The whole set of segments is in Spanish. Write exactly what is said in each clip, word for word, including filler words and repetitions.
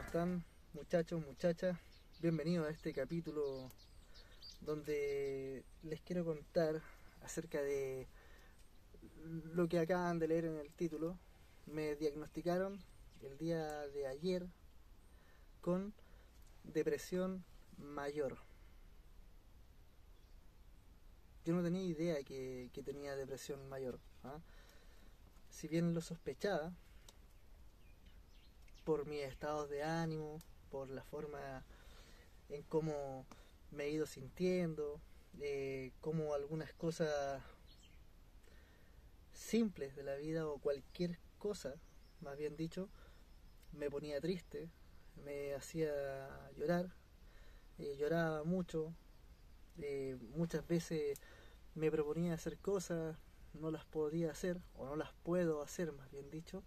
¿Cómo están, muchachos, muchachas? Bienvenidos a este capítulo donde les quiero contar acerca de lo que acaban de leer en el título. Me diagnosticaron el día de ayer con depresión mayor. Yo no tenía idea que, que tenía depresión mayor, ¿ah? Si bien lo sospechaba por mis estados de ánimo, por la forma en cómo me he ido sintiendo, eh, cómo algunas cosas simples de la vida o cualquier cosa, más bien dicho, me ponía triste, me hacía llorar, eh, lloraba mucho, eh, muchas veces me proponía hacer cosas, no las podía hacer o no las puedo hacer, más bien dicho,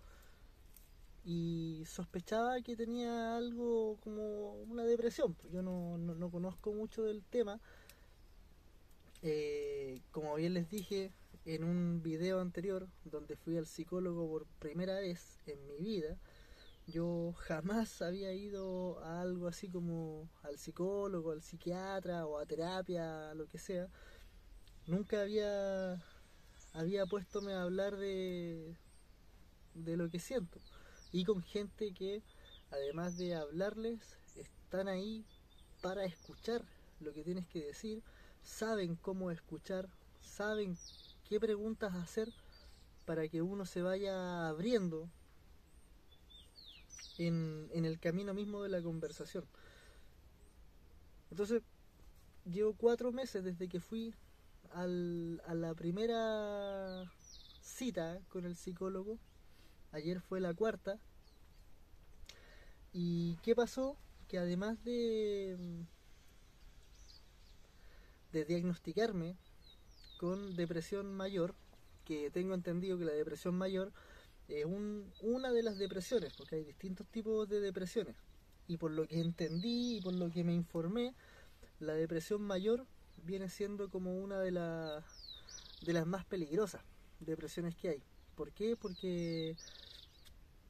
y sospechaba que tenía algo como una depresión. Yo no, no, no conozco mucho del tema. Eh, como bien les dije en un video anterior donde fui al psicólogo por primera vez en mi vida, yo jamás había ido a algo así como al psicólogo, al psiquiatra o a terapia, lo que sea. Nunca había, había puesto a hablar de, de lo que siento. Y con gente que, además de hablarles, están ahí para escuchar lo que tienes que decir, saben cómo escuchar, saben qué preguntas hacer para que uno se vaya abriendo en, en el camino mismo de la conversación. Entonces, llevo cuatro meses desde que fui al, a la primera cita con el psicólogo. Ayer fue la cuarta. ¿Y qué pasó? Que además de, de diagnosticarme con depresión mayor, que tengo entendido que la depresión mayor es un, una de las depresiones, porque hay distintos tipos de depresiones, y por lo que entendí y por lo que me informé, la depresión mayor viene siendo como una de, la, de las más peligrosas depresiones que hay. ¿Por qué? Porque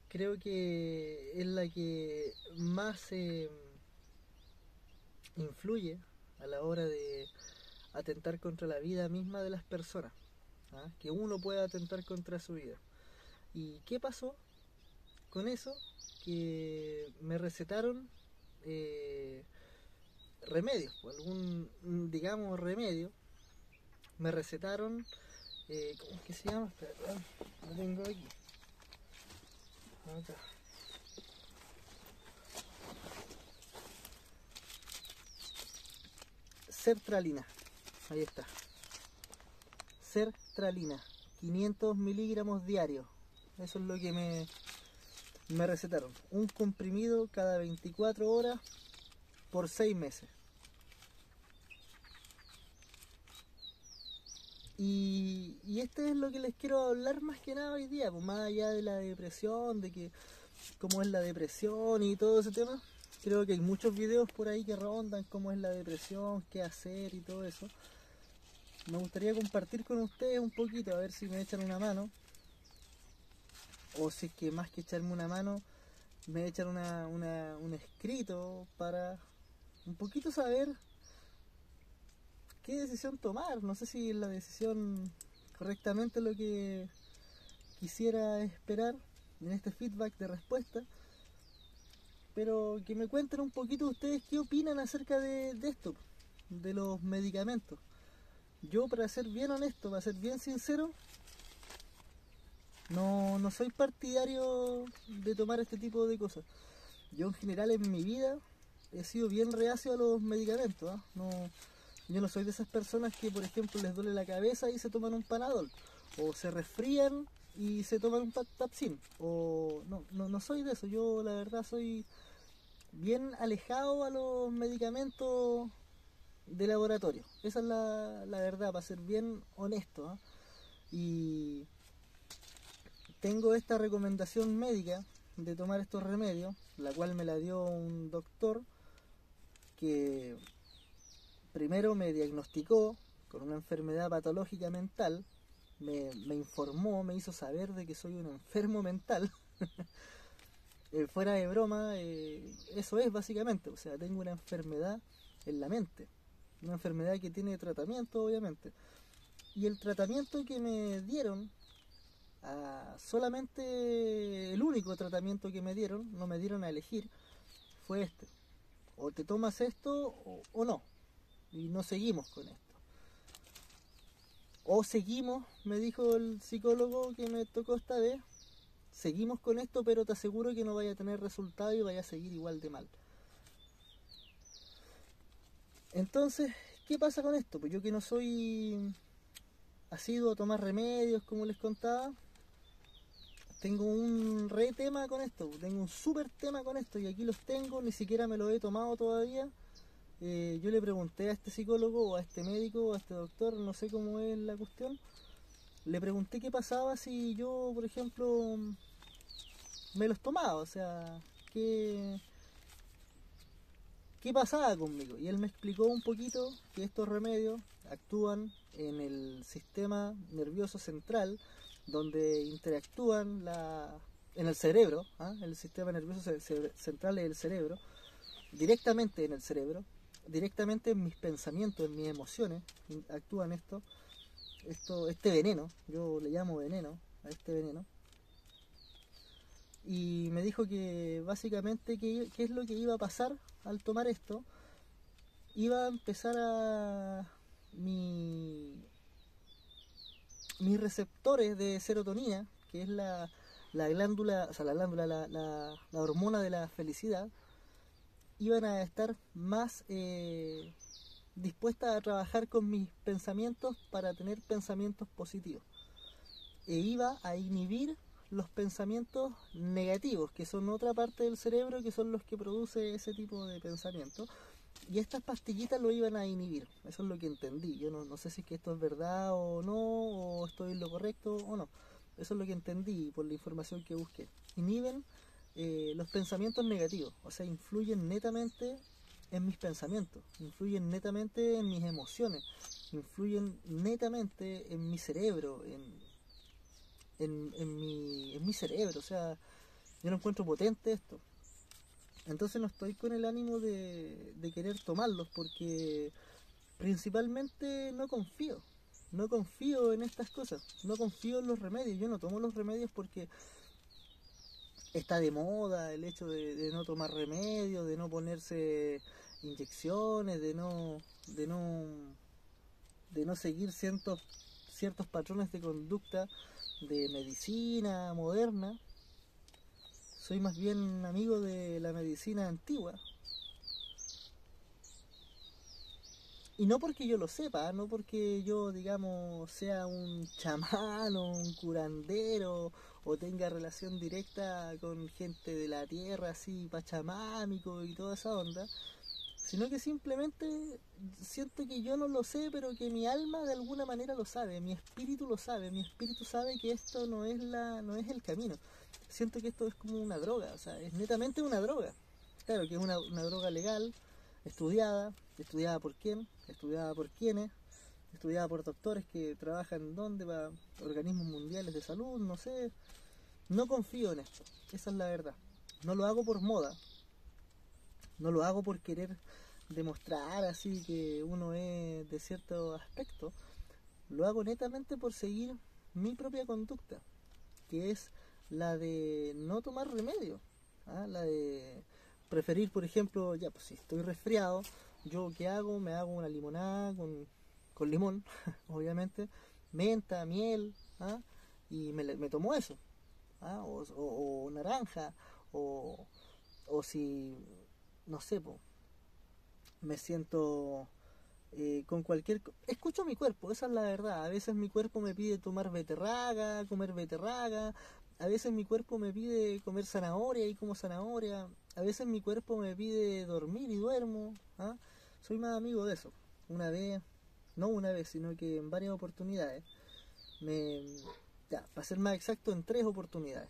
creo que es la que más eh, influye a la hora de atentar contra la vida misma de las personas, ¿ah? Que uno pueda atentar contra su vida. ¿Y qué pasó con eso? Que me recetaron eh, remedios, o algún, digamos, remedio. Me recetaron... Eh, ¿Cómo es que se llama? Espera, ah, lo tengo aquí. Acá. Sertralina. Ahí está. Sertralina. quinientos miligramos diarios. Eso es lo que me, me recetaron. Un comprimido cada veinticuatro horas por seis meses. Y, y este es lo que les quiero hablar más que nada hoy día, pues más allá de la depresión, de que cómo es la depresión y todo ese tema. Creo que hay muchos videos por ahí que rondan cómo es la depresión, qué hacer y todo eso. Me gustaría compartir con ustedes un poquito, a ver si me echan una mano. O si es que más que echarme una mano, me echan una, una, un escrito para un poquito saber qué decisión tomar. No sé si la decisión correctamente es lo que quisiera esperar en este feedback de respuesta, pero que me cuenten un poquito ustedes qué opinan acerca de, de esto, de los medicamentos. Yo, para ser bien honesto, para ser bien sincero, no, no soy partidario de tomar este tipo de cosas. Yo en general en mi vida he sido bien reacio a los medicamentos, ¿eh? no Yo no soy de esas personas que, por ejemplo, les duele la cabeza y se toman un Panadol, o se resfrían y se toman un Tapsin, o... No, no, no soy de eso. Yo, la verdad, soy bien alejado a los medicamentos de laboratorio. Esa es la, la verdad, para ser bien honesto, ¿eh? Y tengo esta recomendación médica de tomar estos remedios, la cual me la dio un doctor que... Primero me diagnosticó con una enfermedad patológica mental, me, me informó, me hizo saber de que soy un enfermo mental eh, fuera de broma, eh, eso es básicamente, o sea, tengo una enfermedad en la mente, una enfermedad que tiene tratamiento, obviamente. Y el tratamiento que me dieron, a solamente el único tratamiento que me dieron, no me dieron a elegir, fue este. O te tomas esto o, o no. Y no seguimos con esto. O seguimos, me dijo el psicólogo que me tocó esta vez, seguimos con esto, pero te aseguro que no vaya a tener resultado y vaya a seguir igual de mal. Entonces, ¿qué pasa con esto? Pues yo que no soy asiduo a tomar remedios, como les contaba, tengo un re tema con esto, tengo un súper tema con esto, y aquí los tengo, ni siquiera me los he tomado todavía. Eh, yo le pregunté a este psicólogo, o a este médico, o a este doctor, no sé cómo es la cuestión, le pregunté qué pasaba si yo, por ejemplo, me los tomaba, o sea, qué, qué pasaba conmigo. Y él me explicó un poquito que estos remedios actúan en el sistema nervioso central, donde interactúan la, en el cerebro, ¿eh? El sistema nervioso central es el cerebro, directamente en el cerebro, directamente en mis pensamientos, en mis emociones, actúan esto, esto este veneno, yo le llamo veneno, a este veneno. Y me dijo que básicamente qué es lo que iba a pasar al tomar esto, iba a empezar a mi... mis receptores de serotonina, que es la, la glándula, o sea, la glándula, la, la, la hormona de la felicidad, iban a estar más eh, dispuestas a trabajar con mis pensamientos para tener pensamientos positivos. E iba a inhibir los pensamientos negativos, que son otra parte del cerebro, que son los que produce ese tipo de pensamientos. Y estas pastillitas lo iban a inhibir, eso es lo que entendí. Yo no, no sé si es que esto es verdad o no, o estoy en lo correcto o no. Eso es lo que entendí por la información que busqué. Inhiben eh, los pensamientos negativos, o sea, influyen netamente en mis pensamientos, influyen netamente en mis emociones, influyen netamente en mi cerebro, en, en, en, mi, en mi cerebro, o sea, yo lo encuentro potente esto. Entonces no estoy con el ánimo de, de querer tomarlos porque principalmente no confío, no confío en estas cosas, no confío en los remedios. Yo no tomo los remedios porque está de moda el hecho de, de no tomar remedios, de no ponerse inyecciones, de no, de no, de no seguir ciertos, ciertos patrones de conducta de medicina moderna. Soy más bien amigo de la medicina antigua. Y no porque yo lo sepa, no porque yo, digamos, sea un chamán o un curandero o tenga relación directa con gente de la tierra, así, pachamámico y toda esa onda, sino que simplemente siento que yo no lo sé, pero que mi alma de alguna manera lo sabe, mi espíritu lo sabe, mi espíritu sabe que esto no es, la, no es el camino. Siento que esto es como una droga, o sea, es netamente una droga. Claro que es una, una droga legal, estudiada, estudiada por quién, estudiada por quiénes, estudiada por doctores que trabajan donde, para organismos mundiales de salud, no sé. No confío en esto, esa es la verdad. No lo hago por moda, no lo hago por querer demostrar así que uno es de cierto aspecto. Lo hago netamente por seguir mi propia conducta, que es la de no tomar remedio, ¿ah? La de preferir, por ejemplo, ya pues si estoy resfriado, yo qué hago, me hago una limonada con, con limón, obviamente, menta, miel, ¿ah? Y me, me tomo eso, ¿ah? o, o, o naranja, o, o si, no sé, po, me siento eh, con cualquier... Escucho mi cuerpo, esa es la verdad, a veces mi cuerpo me pide tomar beterraga, comer beterraga. A veces mi cuerpo me pide comer zanahoria y como zanahoria. A veces mi cuerpo me pide dormir y duermo. ¿Ah? Soy más amigo de eso. Una vez, no una vez, sino que en varias oportunidades. Me, ya, para ser más exacto, en tres oportunidades.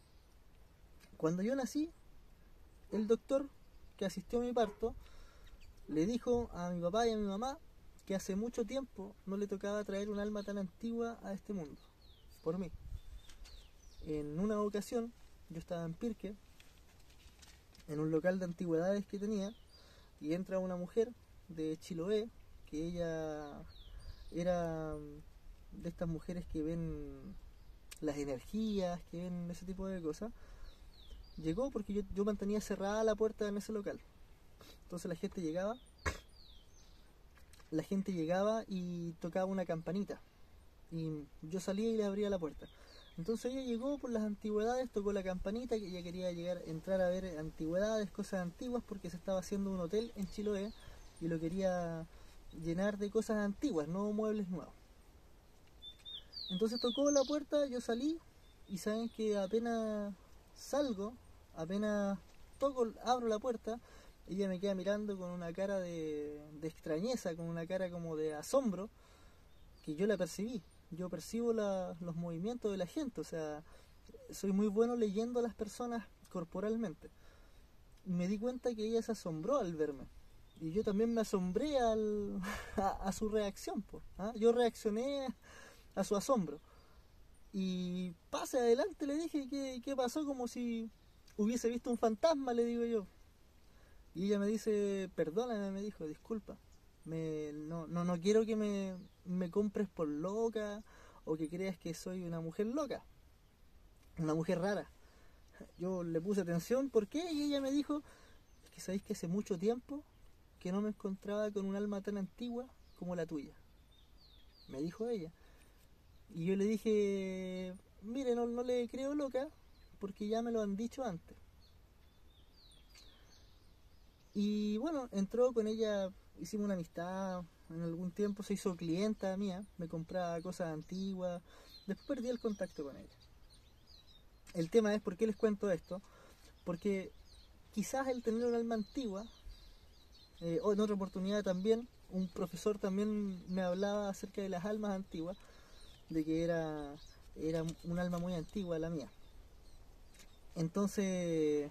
Cuando yo nací, el doctor que asistió a mi parto le dijo a mi papá y a mi mamá que hace mucho tiempo no le tocaba traer un alma tan antigua a este mundo. Por mí. En una ocasión, yo estaba en Pirque, en un local de antigüedades que tenía, y entra una mujer de Chiloé, que ella era de estas mujeres que ven las energías, que ven ese tipo de cosas. Llegó porque yo, yo mantenía cerrada la puerta en ese local. Entonces la gente llegaba, la gente llegaba y tocaba una campanita. Y yo salía y le abría la puerta. Entonces ella llegó por las antigüedades, tocó la campanita, que ella quería llegar, entrar a ver antigüedades, cosas antiguas, porque se estaba haciendo un hotel en Chiloé y lo quería llenar de cosas antiguas, no muebles nuevos. Entonces tocó la puerta, yo salí, y saben que apenas salgo, apenas toco, abro la puerta, ella me queda mirando con una cara de, de extrañeza, con una cara como de asombro, que yo la percibí. Yo percibo la, los movimientos de la gente, o sea, soy muy bueno leyendo a las personas corporalmente. Y me di cuenta que ella se asombró al verme. Y yo también me asombré al, a, a su reacción. Por, ¿ah? Yo reaccioné a, a su asombro. Y pase adelante, le dije, ¿qué, qué pasó? Como si hubiese visto un fantasma, le digo yo. Y ella me dice, perdóname, me dijo, disculpa. Me, no, no, no quiero que me, me compres por loca o que creas que soy una mujer loca, una mujer rara. Yo le puse atención, ¿por qué? Y ella me dijo, es que sabéis que hace mucho tiempo que no me encontraba con un alma tan antigua como la tuya, me dijo ella. Y yo le dije, mire, no, no le creo loca porque ya me lo han dicho antes. Y bueno, entró con ella, hicimos una amistad, en algún tiempo se hizo clienta mía, me compraba cosas antiguas, después perdí el contacto con ella. El tema es, ¿por qué les cuento esto? Porque quizás el tener un alma antigua, eh, o en otra oportunidad también, un profesor también me hablaba acerca de las almas antiguas, de que era, era un alma muy antigua la mía. Entonces,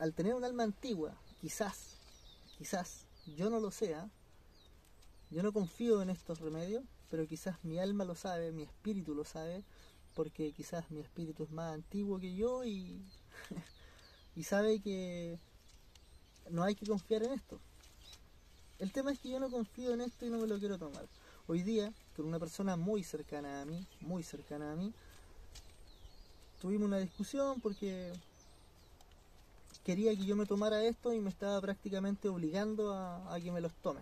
al tener un alma antigua, quizás, quizás, yo no lo sé, ¿eh? Yo no confío en estos remedios, pero quizás mi alma lo sabe, mi espíritu lo sabe, porque quizás mi espíritu es más antiguo que yo y, y sabe que no hay que confiar en esto. El tema es que yo no confío en esto y no me lo quiero tomar. Hoy día, con una persona muy cercana a mí, muy cercana a mí, tuvimos una discusión porque quería que yo me tomara esto y me estaba prácticamente obligando a, a que me los tome.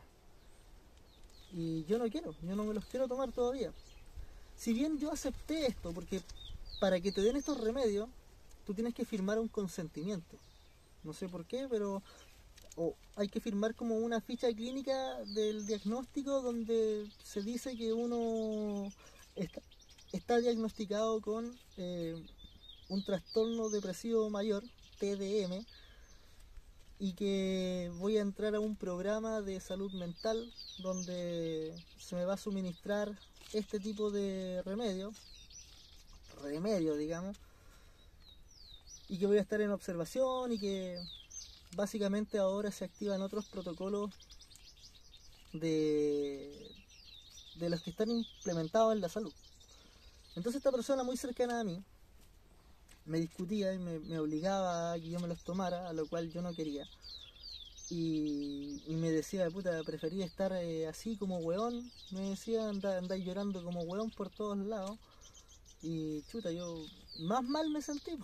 Y yo no quiero, yo no me los quiero tomar todavía. Si bien yo acepté esto, porque para que te den estos remedios, tú tienes que firmar un consentimiento. No sé por qué, pero oh, hay que firmar como una ficha clínica del diagnóstico donde se dice que uno está, está diagnosticado con eh, un trastorno depresivo mayor, T D M, y que voy a entrar a un programa de salud mental donde se me va a suministrar este tipo de remedio, remedio digamos, y que voy a estar en observación y que básicamente ahora se activan otros protocolos de, de los que están implementados en la salud. Entonces esta persona muy cercana a mí me discutía y me, me obligaba a que yo me los tomara, a lo cual yo no quería. Y, y me decía, puta, prefería estar eh, así como hueón. Me decía, andá, andá llorando como hueón por todos lados. Y chuta, yo más mal me sentí.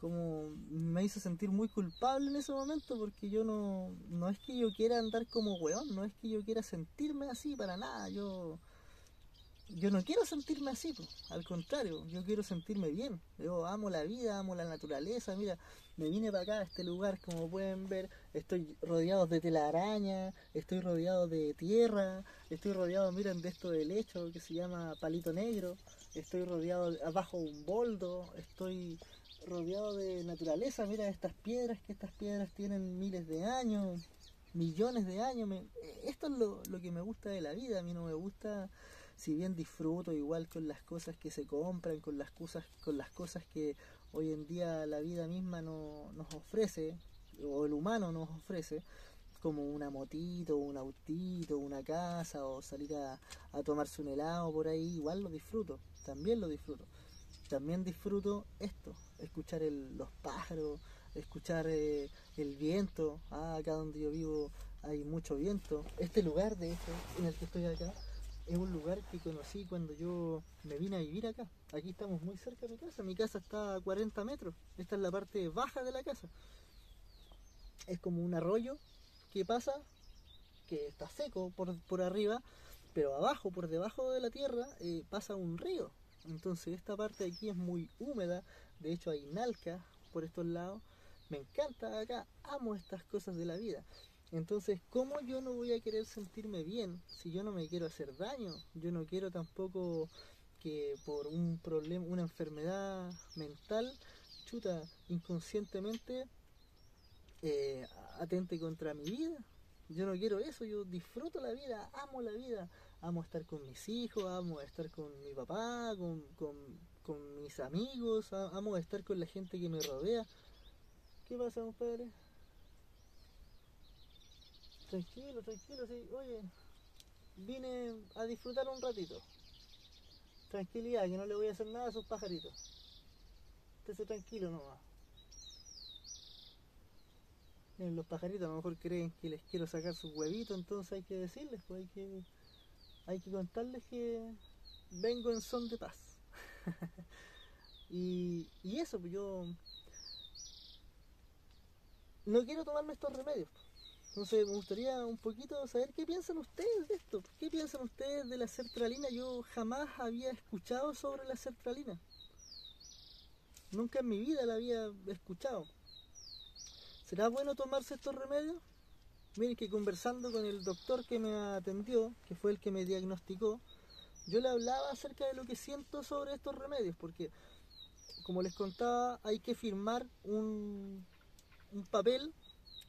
Como me hizo sentir muy culpable en ese momento, porque yo no, no es que yo quiera andar como hueón, no es que yo quiera sentirme así para nada. Yo... Yo no quiero sentirme así, pues. Al contrario, yo quiero sentirme bien. Yo amo la vida, amo la naturaleza. Mira, me vine para acá, a este lugar, como pueden ver, estoy rodeado de telaraña, estoy rodeado de tierra, estoy rodeado, miren, de esto de helecho que se llama palito negro, estoy rodeado abajo de un boldo, estoy rodeado de naturaleza, mira estas piedras, que estas piedras tienen miles de años, millones de años. Me, esto es lo, lo que me gusta de la vida. A mí no me gusta... Si bien disfruto igual con las cosas que se compran, con las cosas, con las cosas que hoy en día la vida misma no, nos ofrece, o el humano nos ofrece, como una motito, un autito, una casa, o salir a, a tomarse un helado por ahí, igual lo disfruto, también lo disfruto. También disfruto esto, escuchar el, los pájaros, escuchar eh, el viento. Ah, acá donde yo vivo hay mucho viento. Este lugar, de hecho, en el que estoy acá, es un lugar que conocí cuando yo me vine a vivir acá. Aquí estamos muy cerca de mi casa. Mi casa está a cuarenta metros. Esta es la parte baja de la casa. Es como un arroyo que pasa, que está seco por, por arriba, pero abajo, por debajo de la tierra, eh, pasa un río. Entonces esta parte de aquí es muy húmeda, de hecho hay nalca por estos lados. Me encanta acá, amo estas cosas de la vida. Entonces, ¿cómo yo no voy a querer sentirme bien si yo no me quiero hacer daño? Yo no quiero tampoco que por un problema, una enfermedad mental, chuta, inconscientemente eh, atente contra mi vida. Yo no quiero eso, yo disfruto la vida, amo la vida, amo estar con mis hijos, amo estar con mi papá, con, con, con mis amigos, amo estar con la gente que me rodea. ¿Qué pasa, compadre? Tranquilo, tranquilo, sí, oye, vine a disfrutar un ratito. Tranquilidad, que no le voy a hacer nada a sus pajaritos. Entonces tranquilo nomás. Los pajaritos a lo mejor creen que les quiero sacar sus huevitos, entonces hay que decirles, pues hay que, hay que contarles que vengo en son de paz. y, y eso, pues yo no quiero tomarme estos remedios. Entonces me gustaría un poquito saber qué piensan ustedes de esto. ¿Qué piensan ustedes de la sertralina? Yo jamás había escuchado sobre la sertralina. Nunca en mi vida la había escuchado. ¿Será bueno tomarse estos remedios? Miren que conversando con el doctor que me atendió, que fue el que me diagnosticó, yo le hablaba acerca de lo que siento sobre estos remedios, porque, como les contaba, hay que firmar un, un papel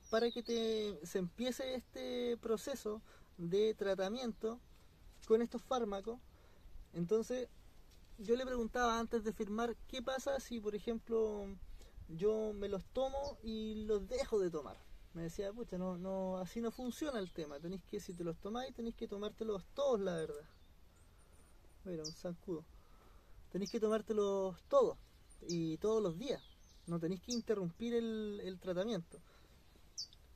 para que te, se empiece este proceso de tratamiento con estos fármacos. Entonces, yo le preguntaba antes de firmar, ¿qué pasa si, por ejemplo, yo me los tomo y los dejo de tomar? Me decía, pucha, no, no, así no funciona el tema. Tenés que, si te los tomáis, tenés que tomártelos todos, la verdad. Mira, un zancudo. Tenés que tomártelos todos y todos los días. No tenés que interrumpir el, el tratamiento.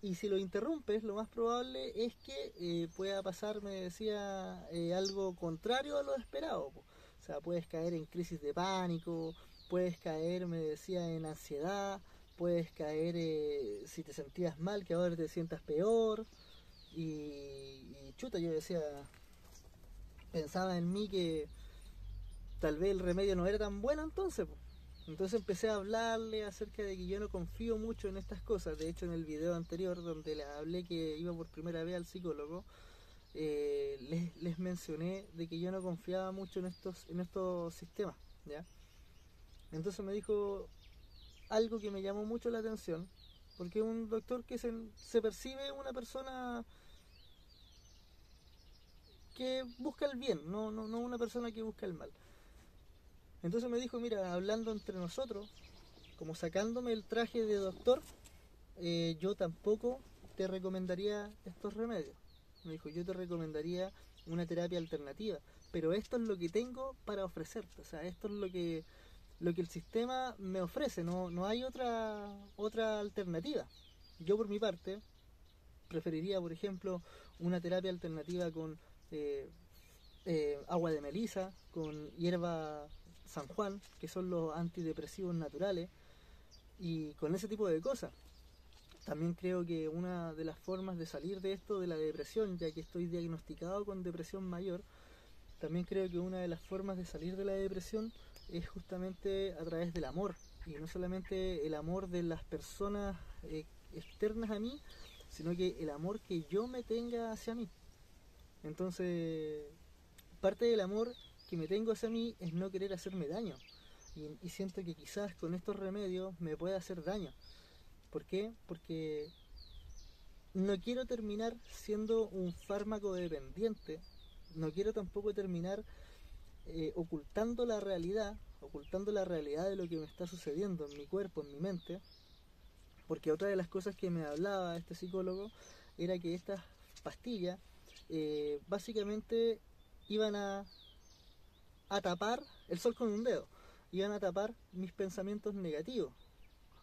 Y si lo interrumpes, lo más probable es que eh, pueda pasar, me decía, eh, algo contrario a lo esperado. Po. O sea, puedes caer en crisis de pánico. Puedes caer, me decía, en ansiedad, puedes caer, eh, si te sentías mal, que ahora te sientas peor. Y, y chuta, yo decía, pensaba en mí que tal vez el remedio no era tan bueno entonces. Pues. Entonces empecé a hablarle acerca de que yo no confío mucho en estas cosas. De hecho, en el video anterior, donde les hablé que iba por primera vez al psicólogo, eh, les, les mencioné de que yo no confiaba mucho en estos, en estos sistemas, ¿ya? Entonces me dijo algo que me llamó mucho la atención, porque es un doctor que se, se percibe una persona que busca el bien, no, no, no una persona que busca el mal. Entonces me dijo, mira, hablando entre nosotros, como sacándome el traje de doctor, eh, yo tampoco te recomendaría estos remedios. Me dijo, yo te recomendaría una terapia alternativa, pero esto es lo que tengo para ofrecerte, o sea, esto es lo que... lo que el sistema me ofrece, no, no hay otra, otra alternativa. Yo por mi parte preferiría, por ejemplo, una terapia alternativa con eh, eh, agua de melisa, con hierba San Juan, que son los antidepresivos naturales, y con ese tipo de cosas. También creo que una de las formas de salir de esto, de la depresión, ya que estoy diagnosticado con depresión mayor, también creo que una de las formas de salir de la depresión es justamente a través del amor, y no solamente el amor de las personas eh, externas a mí, sino que el amor que yo me tenga hacia mí. Entonces, parte del amor que me tengo hacia mí es no querer hacerme daño, y, y siento que quizás con estos remedios me pueda hacer daño. ¿Por qué? Porque no quiero terminar siendo un fármaco dependiente, no quiero tampoco terminar Eh, ocultando la realidad, ocultando la realidad de lo que me está sucediendo en mi cuerpo, en mi mente, porque otra de las cosas que me hablaba este psicólogo era que estas pastillas eh, básicamente iban a, a tapar el sol con un dedo, iban a tapar mis pensamientos negativos,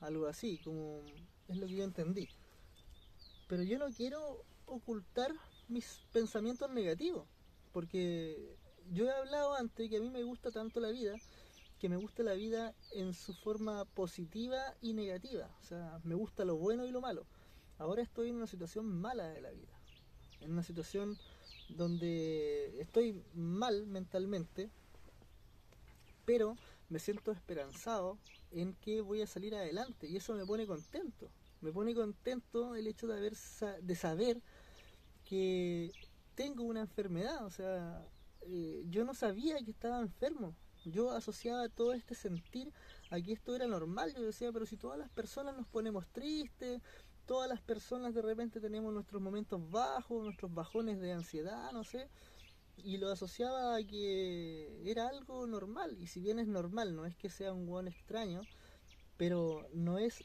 algo así, como es lo que yo entendí. Pero yo no quiero ocultar mis pensamientos negativos, porque yo he hablado antes que a mí me gusta tanto la vida, que me gusta la vida en su forma positiva y negativa. O sea, me gusta lo bueno y lo malo. Ahora estoy en una situación mala de la vida, en una situación donde estoy mal mentalmente, pero me siento esperanzado en que voy a salir adelante, y eso me pone contento. Me pone contento el hecho de, haber, de saber que tengo una enfermedad. O sea, eh, yo no sabía que estaba enfermo. Yo asociaba todo este sentir a que esto era normal. Yo decía, pero si todas las personas nos ponemos tristes, todas las personas de repente tenemos nuestros momentos bajos, nuestros bajones de ansiedad, no sé, y lo asociaba a que era algo normal. Y si bien es normal, no es que sea un hueón extraño, pero no es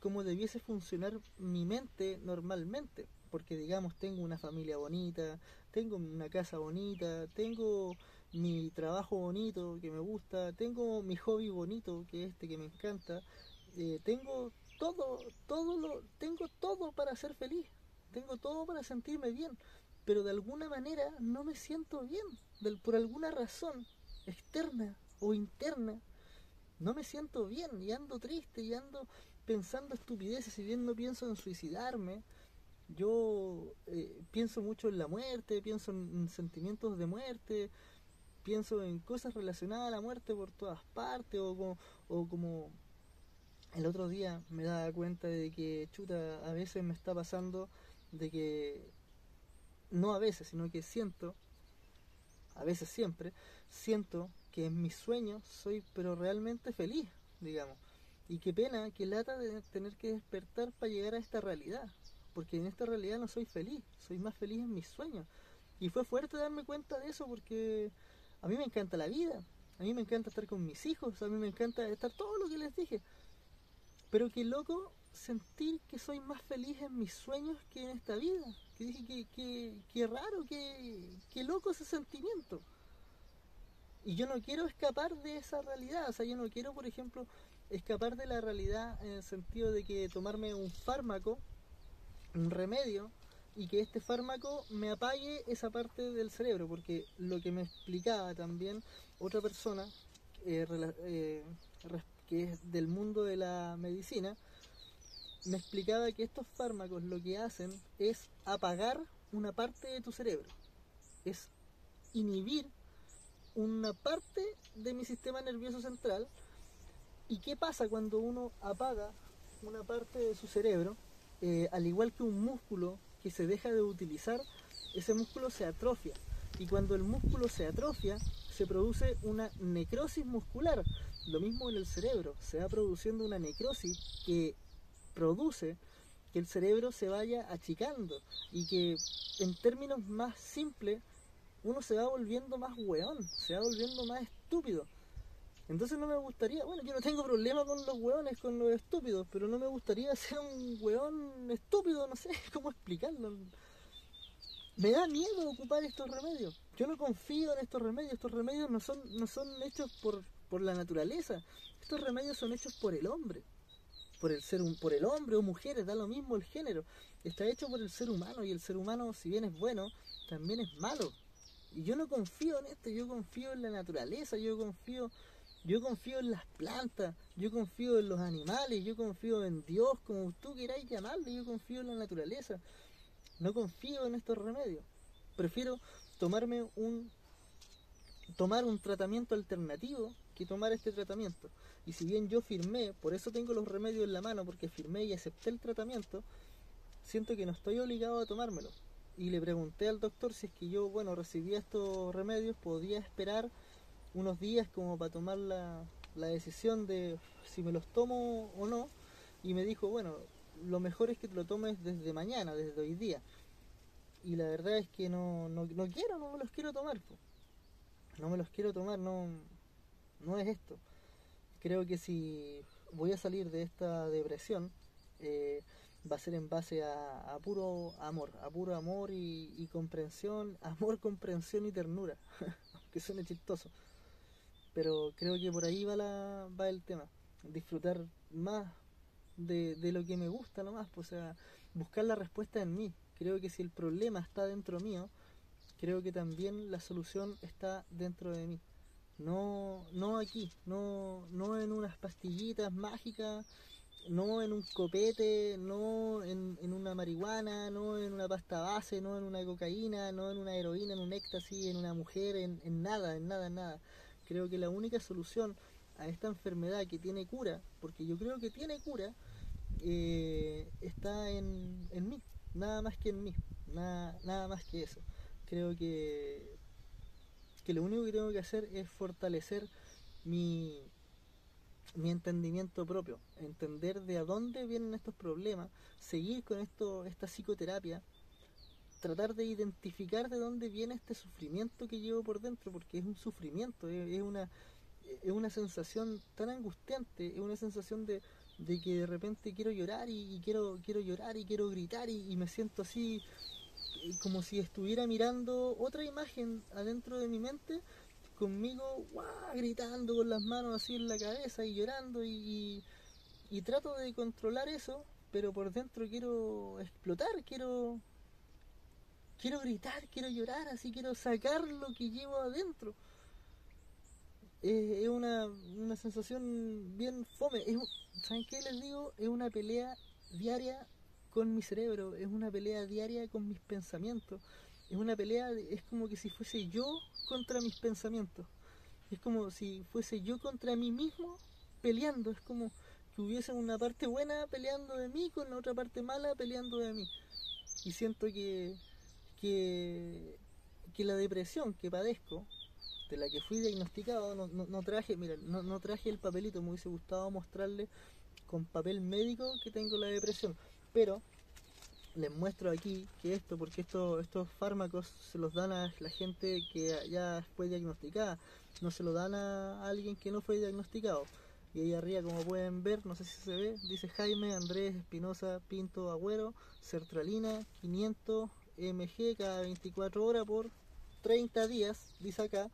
como debiese funcionar mi mente normalmente, porque digamos tengo una familia bonita, tengo una casa bonita, tengo mi trabajo bonito que me gusta, tengo mi hobby bonito que es este que me encanta, eh, tengo todo, todo lo, tengo todo para ser feliz, tengo todo para sentirme bien, pero de alguna manera no me siento bien, del, por alguna razón externa o interna, no me siento bien y ando triste y ando pensando estupideces. Si bien no pienso en suicidarme, yo eh, pienso mucho en la muerte, pienso en, en sentimientos de muerte, pienso en cosas relacionadas a la muerte por todas partes, o como, o como el otro día me daba cuenta de que, chuta, a veces me está pasando de que, no a veces, sino que siento, a veces siempre, siento que en mis sueños soy pero realmente feliz, digamos, y qué pena, qué lata de tener que despertar para llegar a esta realidad, porque en esta realidad no soy feliz, soy más feliz en mis sueños. Y fue fuerte darme cuenta de eso, porque a mí me encanta la vida, a mí me encanta estar con mis hijos, a mí me encanta estar todo lo que les dije. Pero qué loco sentir que soy más feliz en mis sueños que en esta vida. Que dije, que, que, que raro, que, que loco ese sentimiento. Y yo no quiero escapar de esa realidad. O sea, yo no quiero, por ejemplo, escapar de la realidad en el sentido de que tomarme un fármaco, un remedio, y que este fármaco me apague esa parte del cerebro, porque lo que me explicaba también otra persona eh, eh, que es del mundo de la medicina, me explicaba que estos fármacos lo que hacen es apagar una parte de tu cerebro, es inhibir una parte de mi sistema nervioso central. ¿Y qué pasa cuando uno apaga una parte de su cerebro? Eh, al igual que un músculo que se deja de utilizar, ese músculo se atrofia, y cuando el músculo se atrofia se produce una necrosis muscular. Lo mismo en el cerebro, se va produciendo una necrosis que produce que el cerebro se vaya achicando, y que en términos más simples uno se va volviendo más hueón, se va volviendo más estúpido. Entonces no me gustaría, bueno, yo no tengo problema con los hueones, con los estúpidos, pero no me gustaría ser un hueón estúpido, no sé cómo explicarlo. Me da miedo ocupar estos remedios. Yo no confío en estos remedios, estos remedios no son, no son hechos por, por la naturaleza, estos remedios son hechos por el hombre, por el ser, por el hombre o mujeres, da lo mismo el género, está hecho por el ser humano, y el ser humano, si bien es bueno, también es malo. Y yo no confío en esto, yo confío en la naturaleza, yo confío... Yo confío en las plantas, yo confío en los animales, yo confío en Dios, como tú queráis llamarle, yo confío en la naturaleza. No confío en estos remedios. Prefiero tomarme un, tomar un tratamiento alternativo que tomar este tratamiento. Y si bien yo firmé, por eso tengo los remedios en la mano, porque firmé y acepté el tratamiento, siento que no estoy obligado a tomármelo. Y le pregunté al doctor si es que yo, bueno, recibía estos remedios, podía esperar unos días como para tomar la, la decisión de si me los tomo o no, y me dijo, bueno, lo mejor es que te lo tomes desde mañana, desde hoy día. Y la verdad es que no, no, no quiero, no me los quiero tomar, po. no me los quiero tomar, no, no es esto. Creo que si voy a salir de esta depresión, eh, va a ser en base a, a puro amor, a puro amor y, y comprensión, amor, comprensión y ternura, aunque suene chistoso. Pero creo que por ahí va, la, va el tema. Disfrutar más de, de lo que me gusta nomás, pues, o sea, buscar la respuesta en mí. Creo que si el problema está dentro mío, creo que también la solución está dentro de mí. No, no aquí, no, no en unas pastillitas mágicas, no en un copete, no en, en una marihuana, no en una pasta base, no en una cocaína, no en una heroína, en un éxtasis, en una mujer, en, en nada, en nada, en nada. Creo que la única solución a esta enfermedad que tiene cura, porque yo creo que tiene cura, eh, está en, en mí, nada más que en mí, nada, nada más que eso. Creo que, que lo único que tengo que hacer es fortalecer mi... mi entendimiento propio, entender de a dónde vienen estos problemas, seguir con esto, esta psicoterapia, tratar de identificar de dónde viene este sufrimiento que llevo por dentro, porque es un sufrimiento, es una, es una sensación tan angustiante, es una sensación de, de que de repente quiero llorar y, y quiero, quiero llorar y quiero gritar y, y me siento así como si estuviera mirando otra imagen adentro de mi mente, conmigo, ¡guau!, gritando con las manos así en la cabeza y llorando y, y, y trato de controlar eso, pero por dentro quiero explotar, quiero quiero gritar, quiero llorar, así quiero sacar lo que llevo adentro. Es, es una, una sensación bien fome. Es, ¿saben qué les digo? Es una pelea diaria con mi cerebro, es una pelea diaria con mis pensamientos. Es una pelea, es como que si fuese yo contra mis pensamientos. Es como si fuese yo contra mí mismo peleando. Es como que hubiese una parte buena peleando de mí con la otra parte mala peleando de mí. Y siento que, que, que la depresión que padezco, de la que fui diagnosticado, no, no, no traje, mira, no, no traje el papelito, me hubiese gustado mostrarle con papel médico que tengo la depresión. Pero les muestro aquí que esto, porque esto, estos fármacos se los dan a la gente que ya fue diagnosticada, no se lo dan a alguien que no fue diagnosticado. Y ahí arriba, como pueden ver, no sé si se ve, dice Jaime Andrés Espinosa Pinto Agüero, Sertralina quinientos miligramos cada veinticuatro horas por treinta días, dice acá,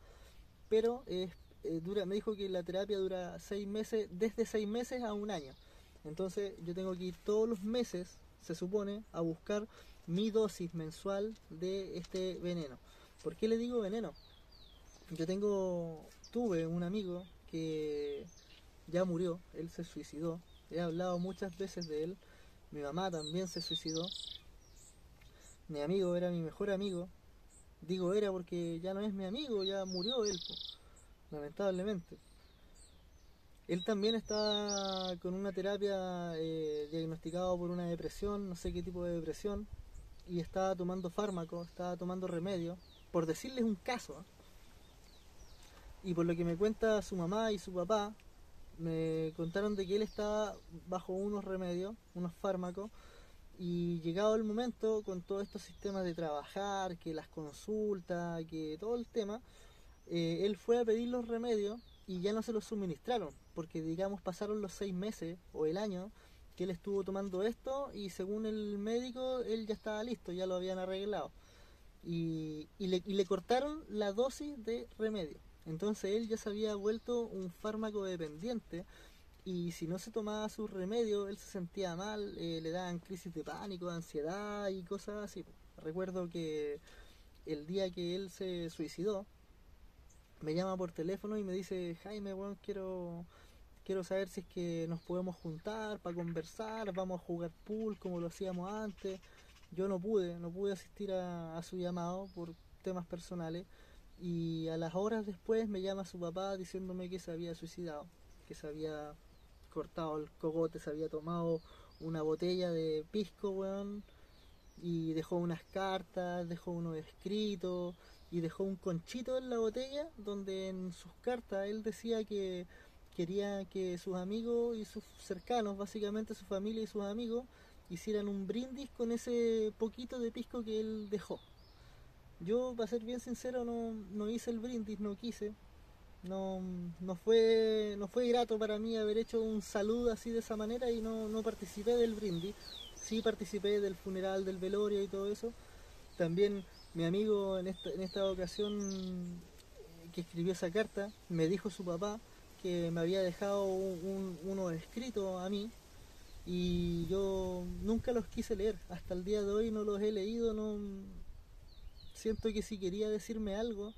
pero eh, eh, dura, me dijo que la terapia dura seis meses, desde seis meses a un año. Entonces yo tengo que ir todos los meses, se supone, a buscar mi dosis mensual de este veneno. ¿Por qué le digo veneno? Yo tengo, tuve un amigo que ya murió, él se suicidó, he hablado muchas veces de él, mi mamá también se suicidó, mi amigo era mi mejor amigo, digo era porque ya no es mi amigo, ya murió él, pues, lamentablemente. Él también está con una terapia, eh, diagnosticado por una depresión, no sé qué tipo de depresión, y estaba tomando fármaco, estaba tomando remedio, por decirles un caso. Y por lo que me cuenta su mamá y su papá, me contaron de que él estaba bajo unos remedios, unos fármacos, y llegado el momento, con todos estos sistemas de trabajar, que las consultas, que todo el tema, eh, él fue a pedir los remedios, y ya no se los suministraron, porque digamos pasaron los seis meses o el año que él estuvo tomando esto y según el médico él ya estaba listo, ya lo habían arreglado y, y, le, y le cortaron la dosis de remedio. Entonces él ya se había vuelto un fármaco dependiente y si no se tomaba su remedio él se sentía mal, eh, le daban crisis de pánico, de ansiedad y cosas así. Recuerdo que el día que él se suicidó me llama por teléfono y me dice, Jaime, bueno, quiero, quiero saber si es que nos podemos juntar para conversar, vamos a jugar pool como lo hacíamos antes. Yo no pude, no pude asistir a, a su llamado por temas personales y a las horas después me llama su papá diciéndome que se había suicidado, que se había cortado el cogote, se había tomado una botella de pisco, weón, y dejó unas cartas, dejó unos escritos y dejó un conchito en la botella donde en sus cartas él decía que quería que sus amigos y sus cercanos, básicamente su familia y sus amigos, hicieran un brindis con ese poquito de pisco que él dejó. Yo, para ser bien sincero, no, no hice el brindis, no quise, no, no, fue, no fue grato para mí haber hecho un saludo así de esa manera y no, no participé del brindis. Sí participé del funeral, del velorio y todo eso. También mi amigo en esta, en esta ocasión que escribió esa carta, me dijo su papá que me había dejado un, un, unos escritos a mí y yo nunca los quise leer, hasta el día de hoy no los he leído. No siento que si quería decirme algo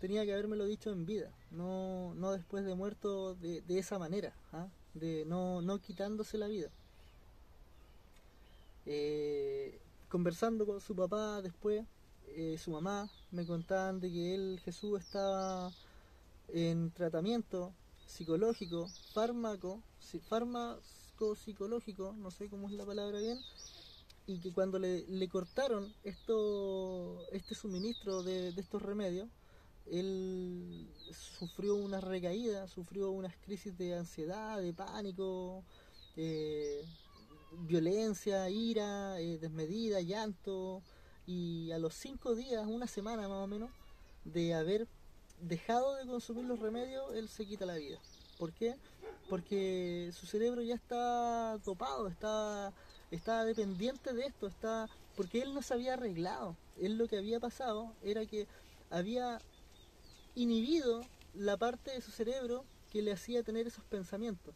tenía que habérmelo dicho en vida, no, no después de muerto de, de esa manera, ¿ah? de no, no quitándose la vida. Eh, conversando con su papá después, eh, su mamá, me contaban de que él, Jesús, estaba en tratamiento psicológico, fármaco, si, fármaco psicológico, no sé cómo es la palabra bien, y que cuando le, le cortaron esto, este suministro de, de estos remedios, él sufrió una recaída, sufrió unas crisis de ansiedad, de pánico, eh, violencia, ira, eh, desmedida, llanto, y a los cinco días, una semana más o menos, de haber dejado de consumir los remedios, él se quita la vida. ¿Por qué? Porque su cerebro ya está dopado, está, está dependiente de esto, está, porque él no se había arreglado. Él, lo que había pasado era que había inhibido la parte de su cerebro que le hacía tener esos pensamientos.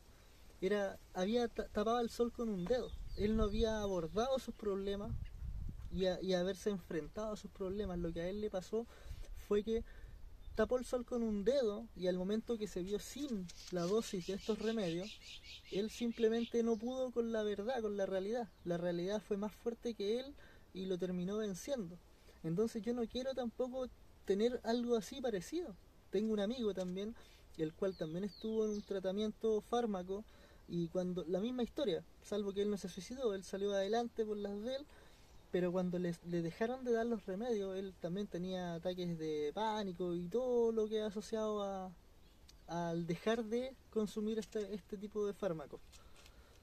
Era, había tapado el sol con un dedo. Él no había abordado sus problemas y, a, y haberse enfrentado a sus problemas. Lo que a él le pasó fue que tapó el sol con un dedo, y al momento que se vio sin la dosis de estos remedios, él simplemente no pudo con la verdad, con la realidad. La realidad fue más fuerte que él y lo terminó venciendo. Entonces yo no quiero tampoco tener algo así parecido. Tengo un amigo también, el cual también estuvo en un tratamiento fármaco, y cuando, la misma historia, salvo que él no se suicidó, él salió adelante por las de él, pero cuando le les dejaron de dar los remedios, él también tenía ataques de pánico y todo lo que ha asociado a, al dejar de consumir este, este tipo de fármacos.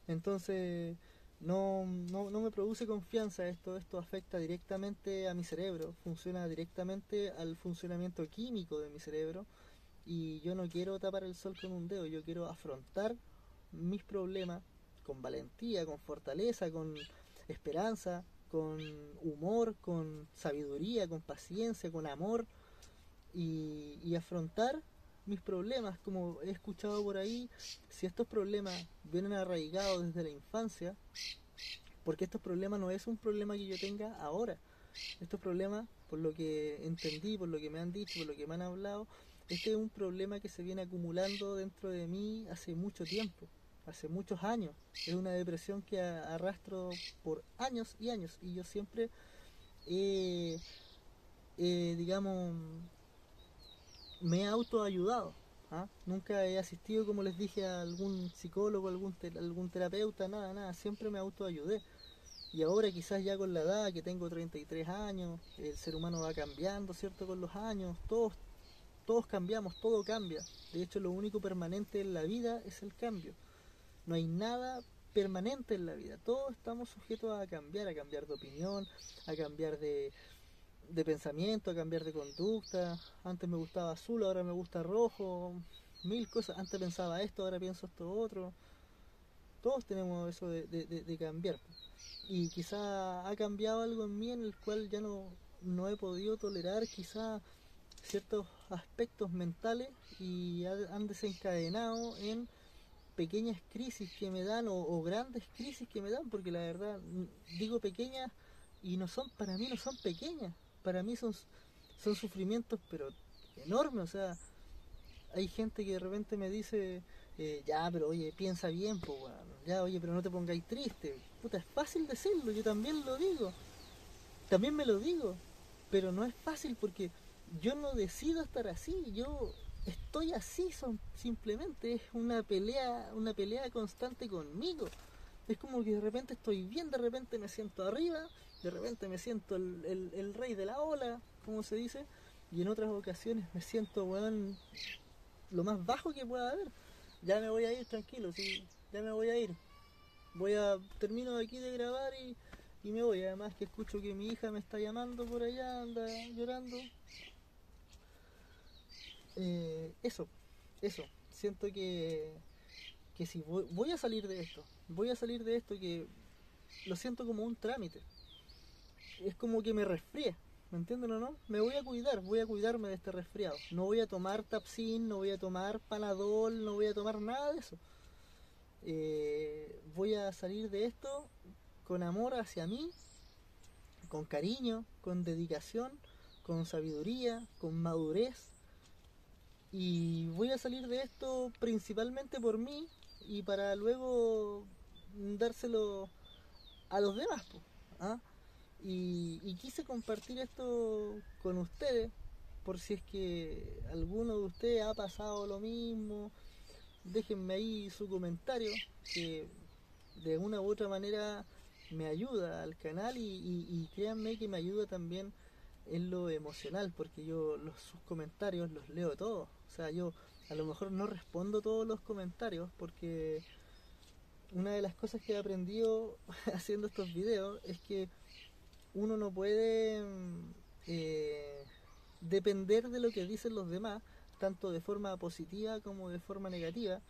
Entonces, no, no, no me produce confianza esto, esto afecta directamente a mi cerebro, funciona directamente al funcionamiento químico de mi cerebro, y yo no quiero tapar el sol con un dedo, yo quiero afrontar mis problemas con valentía, con fortaleza, con esperanza, con humor, con sabiduría, con paciencia, con amor, y, y afrontar mis problemas. Como he escuchado por ahí, si estos problemas vienen arraigados desde la infancia, porque estos problemas no es un problema que yo tenga ahora, estos problemas, por lo que entendí, por lo que me han dicho, por lo que me han hablado, este es un problema que se viene acumulando dentro de mí hace mucho tiempo, hace muchos años. Es una depresión que arrastro por años y años, y yo siempre, eh, eh, digamos, me he autoayudado, ¿ah? Nunca he asistido, como les dije, a algún psicólogo, algún, te algún terapeuta, nada, nada, siempre me autoayudé. Y ahora, quizás ya con la edad, que tengo treinta y tres años, el ser humano va cambiando, ¿cierto? Con los años, todos Todos cambiamos, todo cambia. De hecho, lo único permanente en la vida es el cambio. No hay nada permanente en la vida. Todos estamos sujetos a cambiar, a cambiar de opinión, a cambiar de, de pensamiento, a cambiar de conducta. Antes me gustaba azul, ahora me gusta rojo. Mil cosas. Antes pensaba esto, ahora pienso esto otro. Todos tenemos eso de, de, de, de cambiar. Y quizá ha cambiado algo en mí en el cual ya no, no he podido tolerar, quizá, ciertos aspectos mentales, y han desencadenado en pequeñas crisis que me dan, o, o grandes crisis que me dan, porque la verdad, digo pequeñas y no son, para mí no son pequeñas, para mí son, son sufrimientos pero enormes. O sea, hay gente que de repente me dice, eh, ya, pero oye, piensa bien, po, bueno, ya, oye, pero no te pongáis triste. Puta, es fácil decirlo, yo también lo digo, también me lo digo, pero no es fácil, porque yo no decido estar así, yo estoy así, son, simplemente es una pelea, una pelea constante conmigo. Es como que de repente estoy bien, de repente me siento arriba, de repente me siento el, el, el rey de la ola, como se dice, y en otras ocasiones me siento, bueno, lo más bajo que pueda haber. Ya me voy a ir, tranquilo, sí, ya me voy a ir. Voy a, termino aquí de grabar y, y me voy. Además que escucho que mi hija me está llamando por allá, anda llorando. Eh, eso, eso, siento que, que si voy, voy a salir de esto, voy a salir de esto que lo siento como un trámite, es como que me resfríe, ¿me entienden o no? Me voy a cuidar, voy a cuidarme de este resfriado, no voy a tomar Tapsin, no voy a tomar Panadol, no voy a tomar nada de eso, eh, voy a salir de esto con amor hacia mí, con cariño, con dedicación, con sabiduría, con madurez, y voy a salir de esto principalmente por mí y para luego dárselo a los demás, pues, ¿ah? y, y quise compartir esto con ustedes por si es que alguno de ustedes ha pasado lo mismo. Déjenme ahí su comentario, que de una u otra manera me ayuda al canal y, y, y créanme que me ayuda también en lo emocional, porque yo los, sus comentarios los leo todos. O sea, yo a lo mejor no respondo todos los comentarios, porque una de las cosas que he aprendido haciendo estos videos es que uno no puede eh, depender de lo que dicen los demás, tanto de forma positiva como de forma negativa,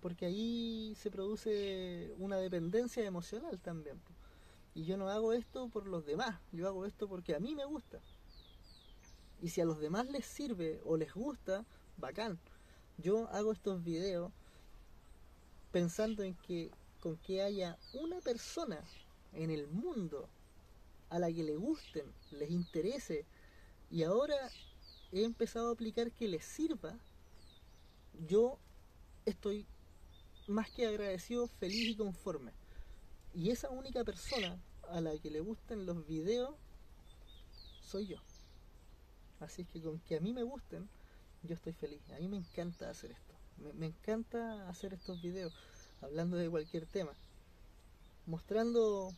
porque ahí se produce una dependencia emocional también. Y yo no hago esto por los demás, yo hago esto porque a mí me gusta. Y si a los demás les sirve o les gusta, bacán. Yo hago estos videos pensando en que con que haya una persona en el mundo a la que le gusten, les interese, y ahora he empezado a aplicar que les sirva, yo estoy más que agradecido, feliz y conforme. Y esa única persona a la que le gusten los videos soy yo. Así que con que a mí me gusten, yo estoy feliz. A mí me encanta hacer esto. Me, me encanta hacer estos videos, hablando de cualquier tema, mostrando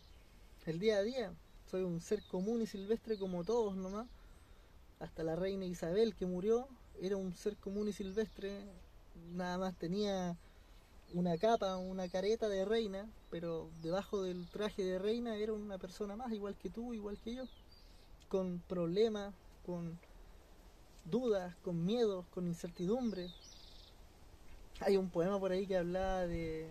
el día a día. Soy un ser común y silvestre como todos nomás. Hasta la reina Isabel, que murió, era un ser común y silvestre. Nada más tenía una capa, una careta de reina, pero debajo del traje de reina era una persona más, igual que tú, igual que yo, con problemas, con dudas, con miedos, con incertidumbre. Hay un poema por ahí que hablaba de,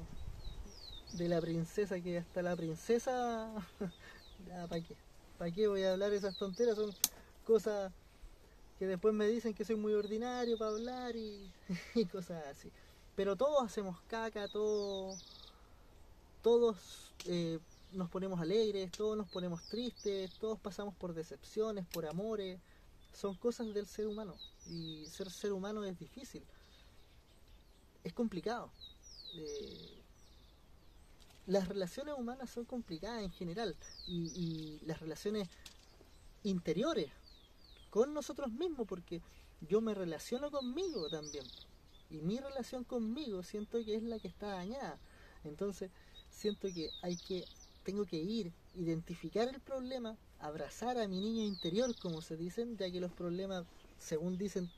de la princesa, que hasta la princesa... ah, ¿para qué? ¿Para qué voy a hablar esas tonteras? Son cosas que después me dicen que soy muy ordinario para hablar y, y cosas así. Pero todos hacemos caca, todo, todos eh, nos ponemos alegres, todos nos ponemos tristes, todos pasamos por decepciones, por amores. Son cosas del ser humano, y ser ser humano es difícil, es complicado. Eh, las relaciones humanas son complicadas en general, y, y las relaciones interiores con nosotros mismos, porque yo me relaciono conmigo también, y mi relación conmigo siento que es la que está dañada. Entonces siento que hay que tengo que ir, identificar el problema, abrazar a mi niño interior, como se dicen, ya que los problemas, según dicen,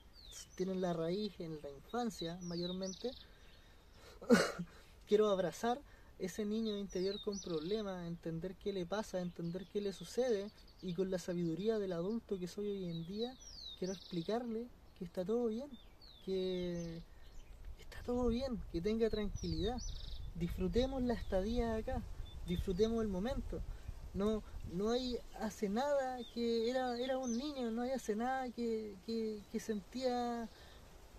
tienen la raíz en la infancia mayormente. Quiero abrazar ese niño interior con problemas, entender qué le pasa, entender qué le sucede, y con la sabiduría del adulto que soy hoy en día, quiero explicarle que está todo bien, que está todo bien, que tenga tranquilidad. Disfrutemos la estadía acá, disfrutemos el momento. No, no hay hace nada que era, era un niño, no hay hace nada que, que, que sentía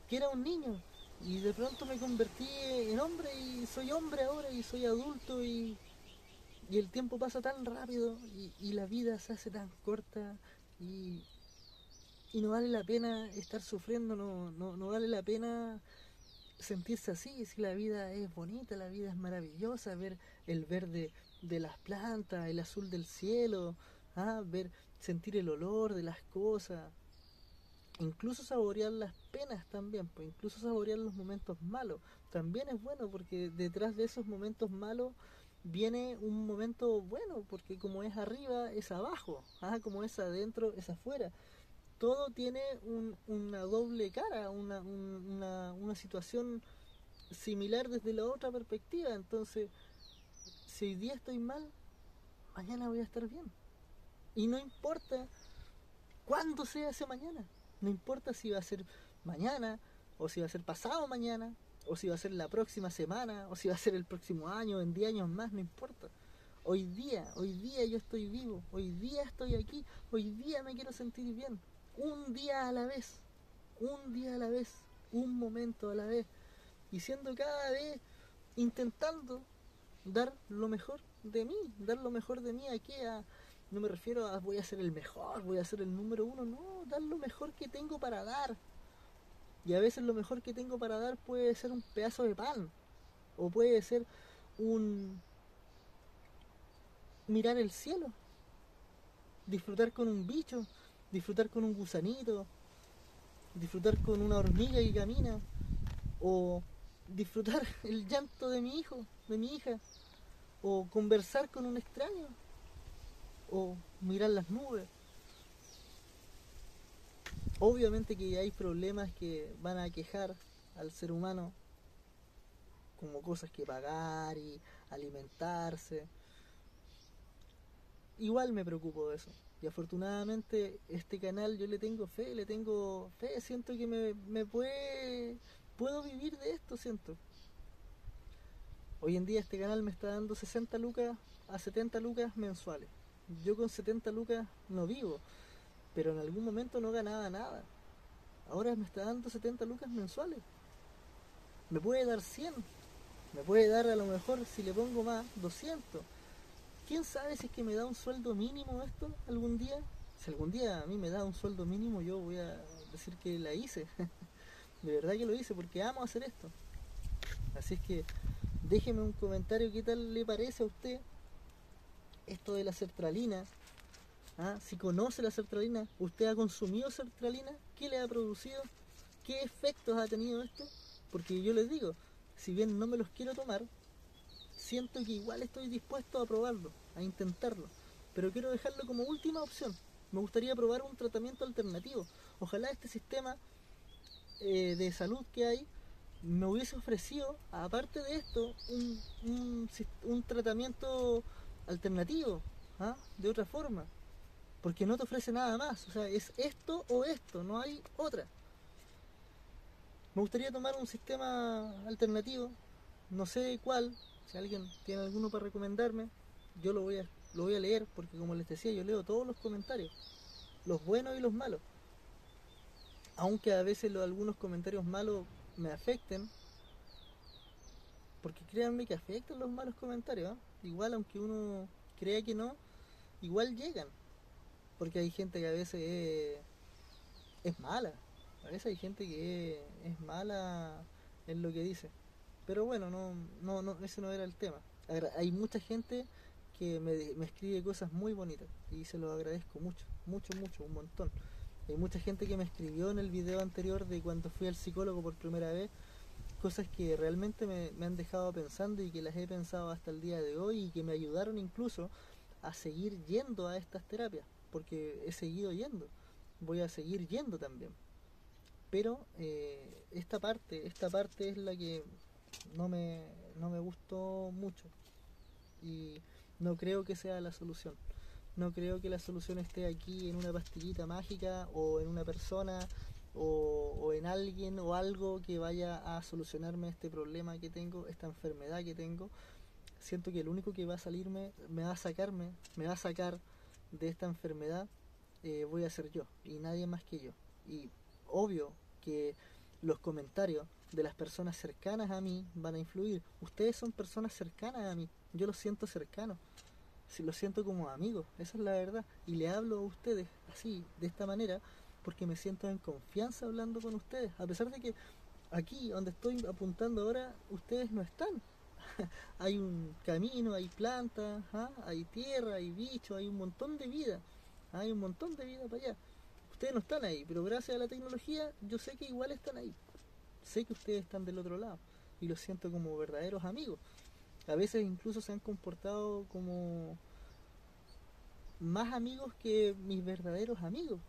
que era un niño. Y de pronto me convertí en hombre, y soy hombre ahora, y soy adulto, y, y el tiempo pasa tan rápido, y, y la vida se hace tan corta, y, y no vale la pena estar sufriendo, no, no, no vale la pena sentirse así. Si la vida es bonita, la vida es maravillosa, ver el verde de las plantas, el azul del cielo, ¿ah? ver, sentir el olor de las cosas, incluso saborear las penas también, pues, incluso saborear los momentos malos, también es bueno, porque detrás de esos momentos malos viene un momento bueno, porque como es arriba, es abajo, ¿ah? como es adentro, es afuera. Todo tiene un, una doble cara, una, un, una, una situación similar desde la otra perspectiva. Entonces, si hoy día estoy mal, mañana voy a estar bien. Y no importa cuándo sea ese mañana. No importa si va a ser mañana, o si va a ser pasado mañana, o si va a ser la próxima semana, o si va a ser el próximo año, en diez años más, no importa. Hoy día, hoy día yo estoy vivo, hoy día estoy aquí, hoy día me quiero sentir bien. Un día a la vez, un día a la vez, un momento a la vez. Y siendo cada vez intentando dar lo mejor de mí. Dar lo mejor de mí aquí a... No me refiero a voy a ser el mejor, voy a ser el número uno. No, dar lo mejor que tengo para dar. Y a veces lo mejor que tengo para dar puede ser un pedazo de pan. O puede ser un... mirar el cielo. Disfrutar con un bicho. Disfrutar con un gusanito. Disfrutar con una hormiga que camina. O disfrutar el llanto de mi hijo, de mi hija. O conversar con un extraño. O mirar las nubes. Obviamente que hay problemas que van a quejar al ser humano, como cosas que pagar y alimentarse. Igual me preocupo de eso. Y afortunadamente este canal yo le tengo fe, le tengo fe. Siento que me, me puede, puedo vivir de esto, siento. Hoy en día este canal me está dando sesenta lucas a setenta lucas mensuales. Yo con setenta lucas no vivo, pero en algún momento no ganaba nada. Ahora me está dando setenta lucas mensuales. Me puede dar cien, me puede dar a lo mejor, si le pongo más, doscientos. ¿Quién sabe si es que me da un sueldo mínimo esto algún día? Si algún día a mí me da un sueldo mínimo, yo voy a decir que la hice. De verdad que lo hice, porque amo hacer esto. Así es que déjeme un comentario qué tal le parece a usted esto de la sertralina. ¿Ah? Si conoce la sertralina, ¿usted ha consumido sertralina? ¿Qué le ha producido? ¿Qué efectos ha tenido esto? Porque yo les digo, si bien no me los quiero tomar, siento que igual estoy dispuesto a probarlo, a intentarlo. Pero quiero dejarlo como última opción. Me gustaría probar un tratamiento alternativo. Ojalá este sistema eh, de salud que hay me hubiese ofrecido, aparte de esto, un, un, un tratamiento alternativo, ¿ah? De otra forma, porque no te ofrece nada más. O sea, es esto o esto, no hay otra. Me gustaría tomar un sistema alternativo, no sé cuál. Si alguien tiene alguno para recomendarme, yo lo voy a, lo voy a leer, porque como les decía, yo leo todos los comentarios, los buenos y los malos, aunque a veces los, algunos comentarios malos me afecten, porque créanme que afectan los malos comentarios, ¿eh? Igual aunque uno crea que no, igual llegan, porque hay gente que a veces es, es mala, a veces hay gente que es, es mala en lo que dice, pero bueno, no, no, no, ese no era el tema. Hay mucha gente que me, me escribe cosas muy bonitas y se los agradezco mucho, mucho, mucho, un montón. Hay mucha gente que me escribió en el video anterior de cuando fui al psicólogo por primera vez, cosas que realmente me, me han dejado pensando y que las he pensado hasta el día de hoy, y que me ayudaron incluso a seguir yendo a estas terapias, porque he seguido yendo, voy a seguir yendo también, pero eh, esta parte esta parte es la que no me, no me gustó mucho, y no creo que sea la solución. No creo que la solución esté aquí en una pastillita mágica, o en una persona, O, o en alguien o algo que vaya a solucionarme este problema que tengo, esta enfermedad que tengo. Siento que el único que va a salirme, me va a sacarme, me va a sacar de esta enfermedad, eh, voy a ser yo, y nadie más que yo. Y obvio que los comentarios de las personas cercanas a mí van a influir. Ustedes son personas cercanas a mí, yo los siento cercanos, los siento como amigos, esa es la verdad. Y le hablo a ustedes así, de esta manera, porque me siento en confianza hablando con ustedes, a pesar de que aquí donde estoy apuntando ahora ustedes no están. Hay un camino, hay plantas, ¿ah? Hay tierra, hay bichos, hay un montón de vida, ¿ah? Hay un montón de vida para allá. Ustedes no están ahí, pero gracias a la tecnología yo sé que igual están ahí, sé que ustedes están del otro lado, y los siento como verdaderos amigos. A veces incluso se han comportado como más amigos que mis verdaderos amigos.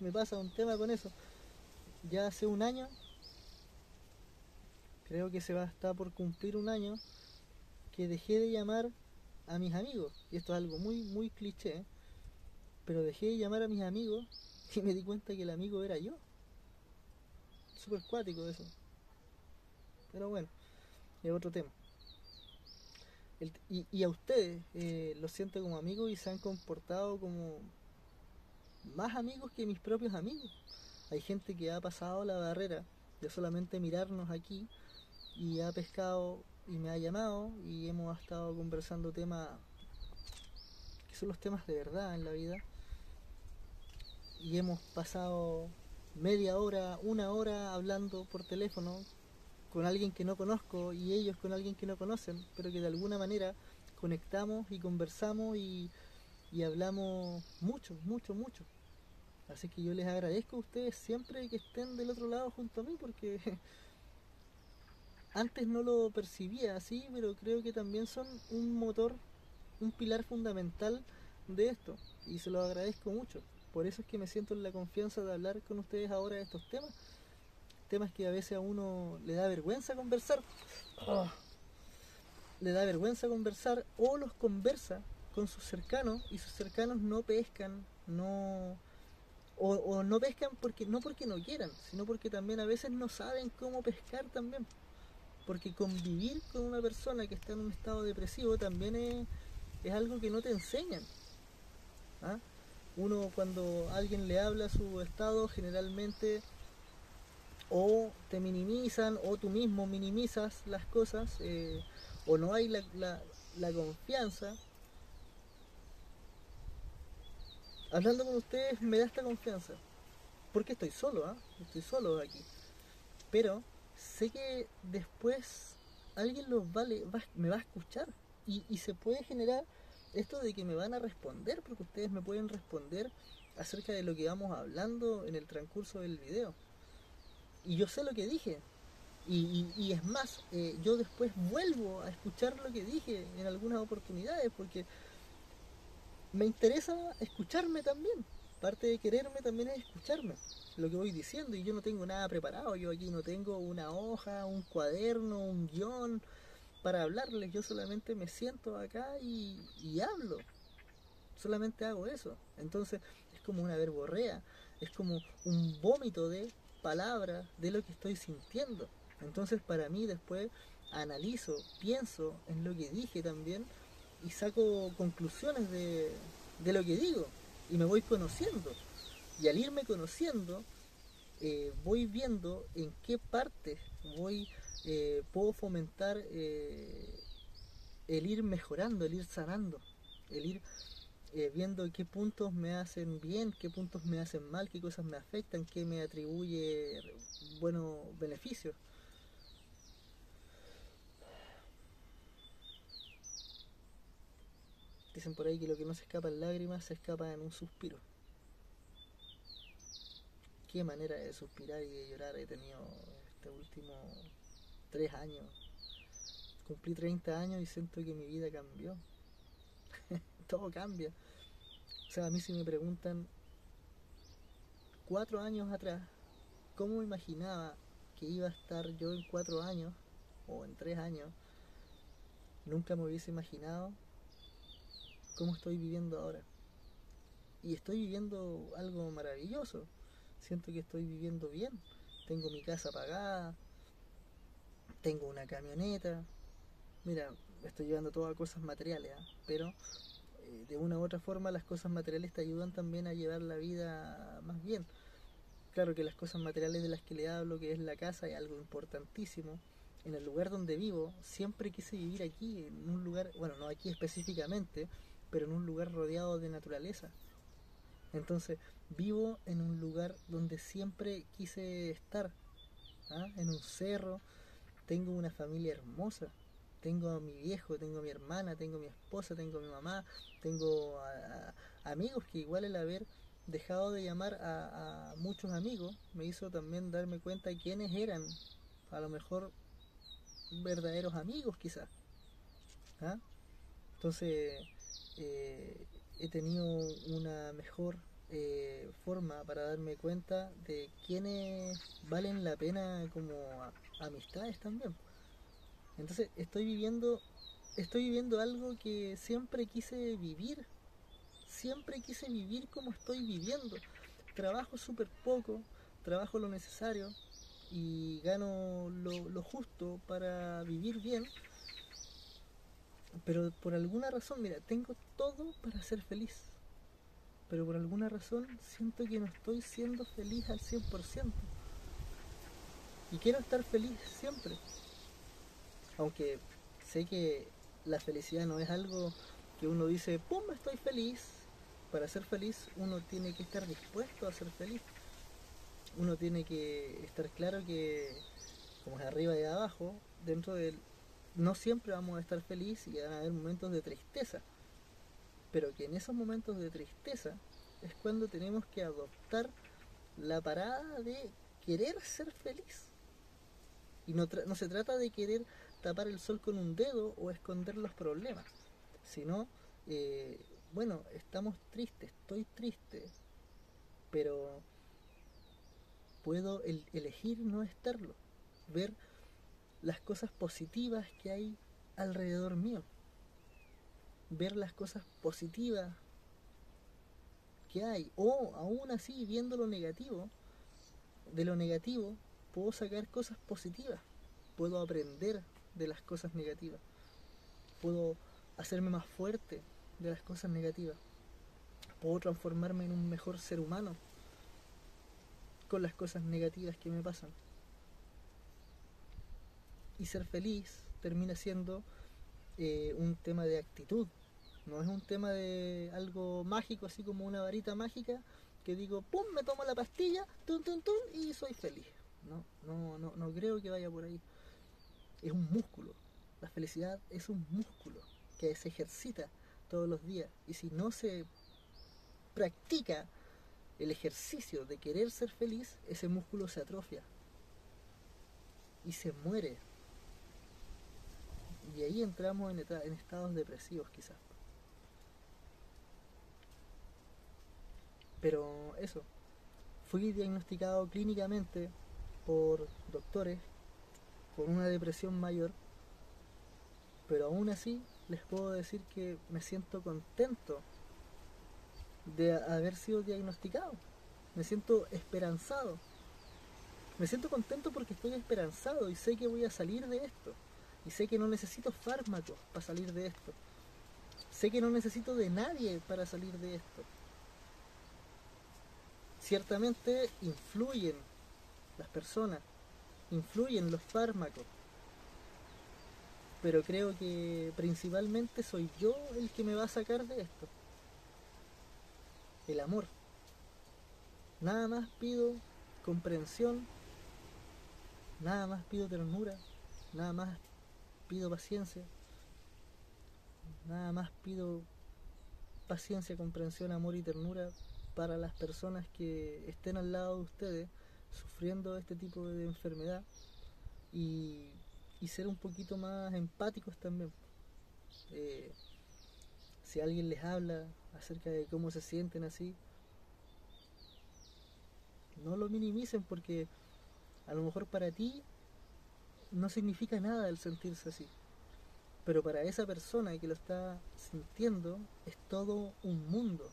Me pasa un tema con eso. Ya hace un año, creo que se va a estar por cumplir un año, que dejé de llamar a mis amigos. Y esto es algo muy, muy cliché, ¿eh? Pero dejé de llamar a mis amigos y me di cuenta que el amigo era yo. Súper cuático eso. Pero bueno, es otro tema. El, y, y a ustedes, eh, los siento como amigos, y se han comportado como más amigos que mis propios amigos. Hay gente que ha pasado la barrera de solamente mirarnos aquí y ha pescado y me ha llamado y hemos estado conversando temas que son los temas de verdad en la vida, y hemos pasado media hora, una hora hablando por teléfono con alguien que no conozco y ellos con alguien que no conocen, pero que de alguna manera conectamos y conversamos y, y hablamos mucho, mucho, mucho. Así que yo les agradezco a ustedes siempre que estén del otro lado junto a mí, porque antes no lo percibía así, pero creo que también son un motor, un pilar fundamental de esto, y se los agradezco mucho. Por eso es que me siento en la confianza de hablar con ustedes ahora de estos temas, temas que a veces a uno le da vergüenza conversar, oh, le da vergüenza conversar o los conversa con sus cercanos y sus cercanos no pescan, no... O, o no pescan porque no porque no quieran, sino porque también a veces no saben cómo pescar también. Porque convivir con una persona que está en un estado depresivo también es, es algo que no te enseñan. ¿Ah? Uno cuando alguien le habla su estado, generalmente o te minimizan o tú mismo minimizas las cosas, eh, o no hay la, la, la confianza. Hablando con ustedes me da esta confianza, porque estoy solo, ¿eh? estoy solo aquí, pero sé que después alguien los vale, va, me va a escuchar y, y se puede generar esto de que me van a responder, porque ustedes me pueden responder acerca de lo que vamos hablando en el transcurso del video. Y yo sé lo que dije, y, y, y es más, eh, yo después vuelvo a escuchar lo que dije en algunas oportunidades, porque... me interesa escucharme también, parte de quererme también es escucharme, lo que voy diciendo, y yo no tengo nada preparado, yo aquí no tengo una hoja, un cuaderno, un guión para hablarles, yo solamente me siento acá y, y hablo, solamente hago eso. Entonces es como una verborrea, es como un vómito de palabras de lo que estoy sintiendo. Entonces para mí después analizo, pienso en lo que dije también, y saco conclusiones de, de lo que digo, y me voy conociendo, y al irme conociendo eh, voy viendo en qué parte voy, eh, puedo fomentar eh, el ir mejorando, el ir sanando, el ir eh, viendo qué puntos me hacen bien, qué puntos me hacen mal, qué cosas me afectan, qué me atribuye buenos beneficios. Dicen por ahí que lo que no se escapa en lágrimas se escapa en un suspiro. Qué manera de suspirar y de llorar he tenido este último tres años. Cumplí treinta años y siento que mi vida cambió. Todo cambia. O sea, a mí si me preguntan cuatro años atrás, ¿cómo imaginaba que iba a estar yo en cuatro años o en tres años? Nunca me hubiese imaginado cómo estoy viviendo ahora, y estoy viviendo algo maravilloso. Siento que estoy viviendo bien, tengo mi casa pagada, tengo una camioneta, mira, estoy llevando todas cosas materiales, ¿eh? pero eh, de una u otra forma las cosas materiales te ayudan también a llevar la vida más bien. Claro que las cosas materiales de las que le hablo, que es la casa, es algo importantísimo. En el lugar donde vivo, siempre quise vivir aquí, en un lugar, bueno, no aquí específicamente, pero en un lugar rodeado de naturaleza. Entonces vivo en un lugar donde siempre quise estar, ¿ah? en un cerro. Tengo una familia hermosa, tengo a mi viejo, tengo a mi hermana, tengo a mi esposa, tengo a mi mamá, tengo a, a amigos que igual el haber dejado de llamar a, a muchos amigos me hizo también darme cuenta de quiénes eran, a lo mejor verdaderos amigos quizás, ¿ah? Entonces Eh, he tenido una mejor eh, forma para darme cuenta de quiénes valen la pena como a, amistades también. Entonces estoy viviendo estoy viviendo algo que siempre quise vivir, siempre quise vivir como estoy viviendo. Trabajo súper poco, trabajo lo necesario y gano lo, lo justo para vivir bien. Pero por alguna razón, mira, tengo todo para ser feliz, pero por alguna razón siento que no estoy siendo feliz al cien por ciento. Y quiero estar feliz siempre. aunque sé que la felicidad no es algo que uno dice, ¡pum! Estoy feliz. Para ser feliz uno tiene que estar dispuesto a ser feliz. Uno tiene que estar claro que, como es arriba y abajo, dentro del no siempre vamos a estar felices y van a haber momentos de tristeza. Pero que en esos momentos de tristeza es cuando tenemos que adoptar la parada de querer ser feliz. Y no, no se trata de querer tapar el sol con un dedo o esconder los problemas, sino, eh, bueno, estamos tristes, estoy triste, pero puedo el elegir no estarlo, ver las cosas positivas que hay alrededor mío, ver las cosas positivas que hay, o aún así viendo lo negativo, de lo negativo puedo sacar cosas positivas, puedo aprender de las cosas negativas, puedo hacerme más fuerte de las cosas negativas, puedo transformarme en un mejor ser humano con las cosas negativas que me pasan. Y ser feliz termina siendo eh, un tema de actitud, no es un tema de algo mágico, así como una varita mágica que digo, pum, me tomo la pastilla, tum, tum, tum, y soy feliz. No, no, no, no creo que vaya por ahí. Es un músculo, la felicidad es un músculo que se ejercita todos los días, y si no se practica el ejercicio de querer ser feliz, ese músculo se atrofia y se muere. Y ahí entramos en, en estados depresivos quizás. Pero eso, fui diagnosticado clínicamente por doctores con una depresión mayor, pero aún así les puedo decir que me siento contento de haber sido diagnosticado, me siento esperanzado, me siento contento porque estoy esperanzado y sé que voy a salir de esto, y sé que no necesito fármacos para salir de esto, sé que no necesito de nadie para salir de esto. Ciertamente influyen las personas, influyen los fármacos, pero creo que principalmente soy yo el que me va a sacar de esto. El amor. Nada más pido comprensión, nada más pido ternura, nada más pido paciencia, nada más pido paciencia, comprensión, amor y ternura para las personas que estén al lado de ustedes sufriendo este tipo de enfermedad, y, y ser un poquito más empáticos también. Eh, si alguien les habla acerca de cómo se sienten así, no lo minimicen, porque a lo mejor para ti no significa nada el sentirse así, pero para esa persona que lo está sintiendo es todo un mundo.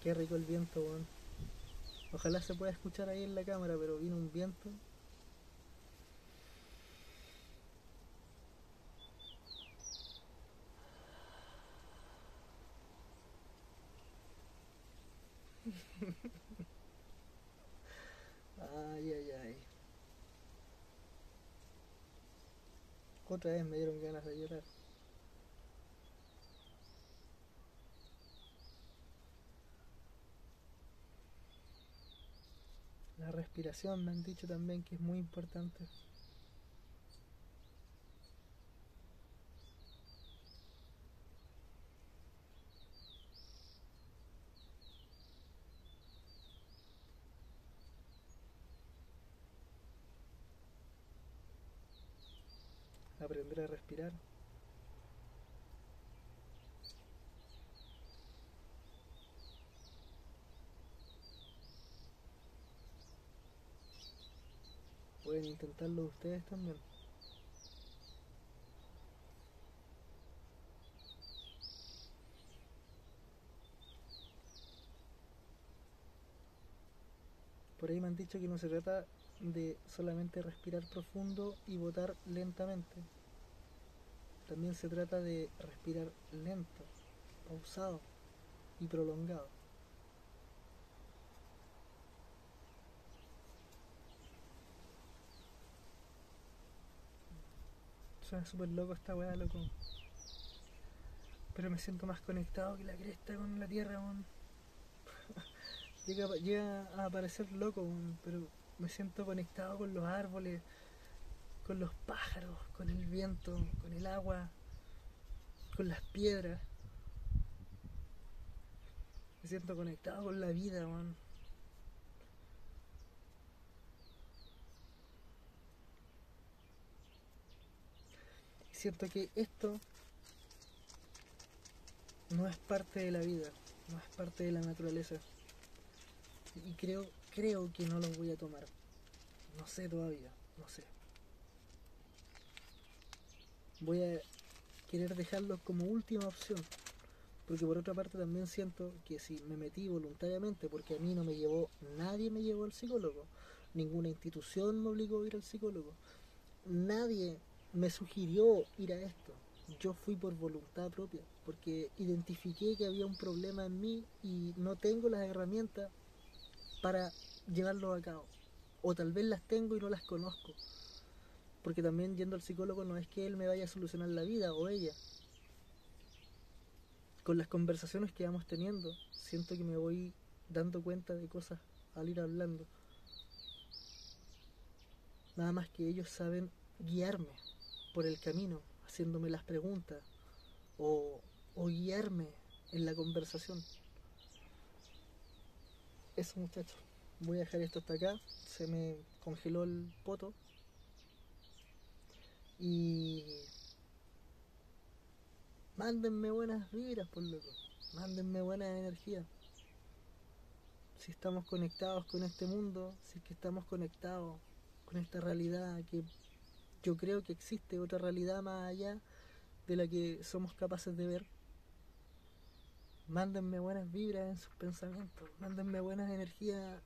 Qué rico el viento, weón. Ojalá se pueda escuchar ahí en la cámara, pero vino un viento. Ay, ay, ay. Otra vez me dieron ganas de llorar. La respiración me han dicho también que es muy importante. Aprender a respirar. Pueden intentarlo ustedes también. Por ahí me han dicho que no se trata de solamente respirar profundo y botar lentamente. También se trata de respirar lento, pausado y prolongado. Suena súper loco esta weá, loco. Pero me siento más conectado que la cresta con la tierra, weón. Llega, llega a parecer loco, weón, pero me siento conectado con los árboles, con los pájaros, con el viento, con el agua, con las piedras. Me siento conectado con la vida, weón. Siento que esto no es parte de la vida, no es parte de la naturaleza. Y creo, creo que no los voy a tomar. No sé todavía, no sé. Voy a querer dejarlos como última opción. Porque por otra parte también siento que si me metí voluntariamente, porque a mí no me llevó, nadie me llevó al psicólogo. Ninguna institución me obligó a ir al psicólogo. Nadie me sugirió ir a esto. Yo fui por voluntad propia, porque identifiqué que había un problema en mí y no tengo las herramientas para llevarlo a cabo, o tal vez las tengo y no las conozco, porque también yendo al psicólogo no es que él me vaya a solucionar la vida, o ella. Con las conversaciones que vamos teniendo, siento que me voy dando cuenta de cosas al ir hablando. Nada más que ellos saben guiarme por el camino, haciéndome las preguntas o, o guiarme en la conversación. Eso, muchachos, voy a dejar esto hasta acá. Se me congeló el poto y mándenme buenas vibras, por loco, mándenme buena energía. Si estamos conectados con este mundo, si es que estamos conectados con esta realidad, que yo creo que existe otra realidad más allá de la que somos capaces de ver. Mándenme buenas vibras en sus pensamientos. Mándenme buenas energías.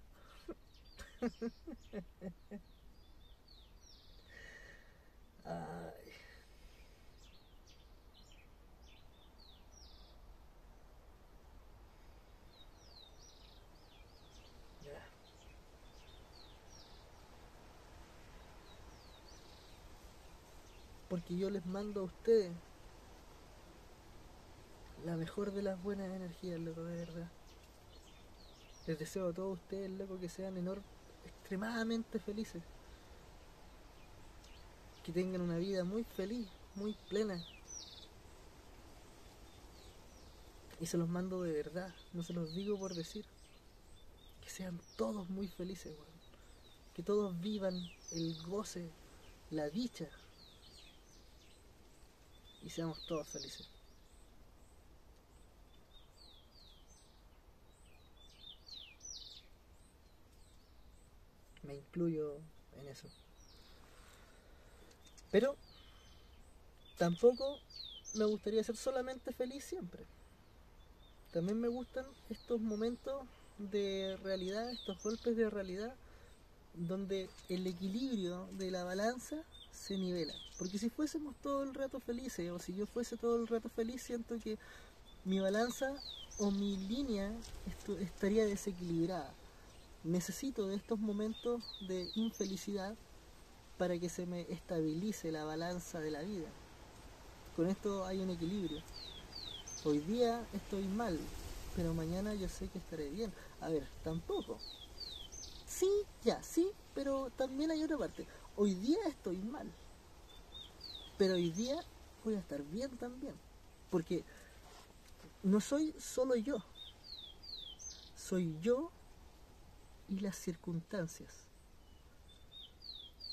Ay. Porque yo les mando a ustedes la mejor de las buenas energías, loco, de verdad. Les deseo a todos ustedes, loco, que sean enormes, extremadamente felices. Que tengan una vida muy feliz, muy plena. Y se los mando de verdad, no se los digo por decir. Que sean todos muy felices, weón. Que todos vivan el goce, la dicha. Y seamos todos felices. Me incluyo en eso. Pero tampoco me gustaría ser solamente feliz siempre. También me gustan estos momentos de realidad, estos golpes de realidad, donde el equilibrio de la balanza se nivela, porque si fuésemos todo el rato felices, o si yo fuese todo el rato feliz, siento que mi balanza o mi línea esto, estaría desequilibrada. Necesito de estos momentos de infelicidad para que se me estabilice la balanza de la vida. Con esto hay un equilibrio. Hoy día estoy mal, pero mañana yo sé que estaré bien. A ver, tampoco. Sí, ya, sí, pero también hay otra parte. Hoy día estoy mal, pero hoy día voy a estar bien también, porque no soy solo yo, soy yo y las circunstancias.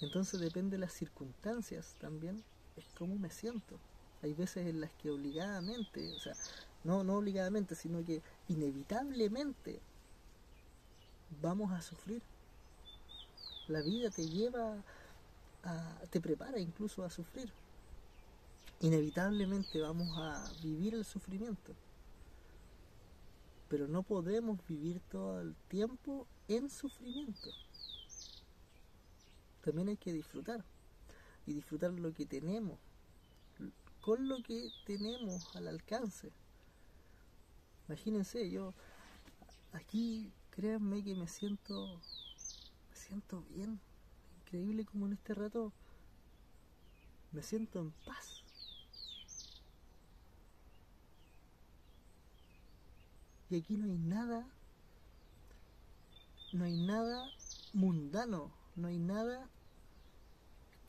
Entonces depende de las circunstancias también, es cómo me siento. Hay veces en las que obligadamente, o sea, no, no obligadamente, sino que inevitablemente vamos a sufrir. La vida te lleva a, te prepara incluso a sufrir. Inevitablemente vamos a vivir el sufrimiento, pero no podemos vivir todo el tiempo en sufrimiento. También hay que disfrutar, y disfrutar lo que tenemos, con lo que tenemos al alcance. Imagínense, yo aquí, créanme que me siento, me siento bien. Increíble como en este rato me siento en paz. Y aquí no hay nada, no hay nada mundano, no hay nada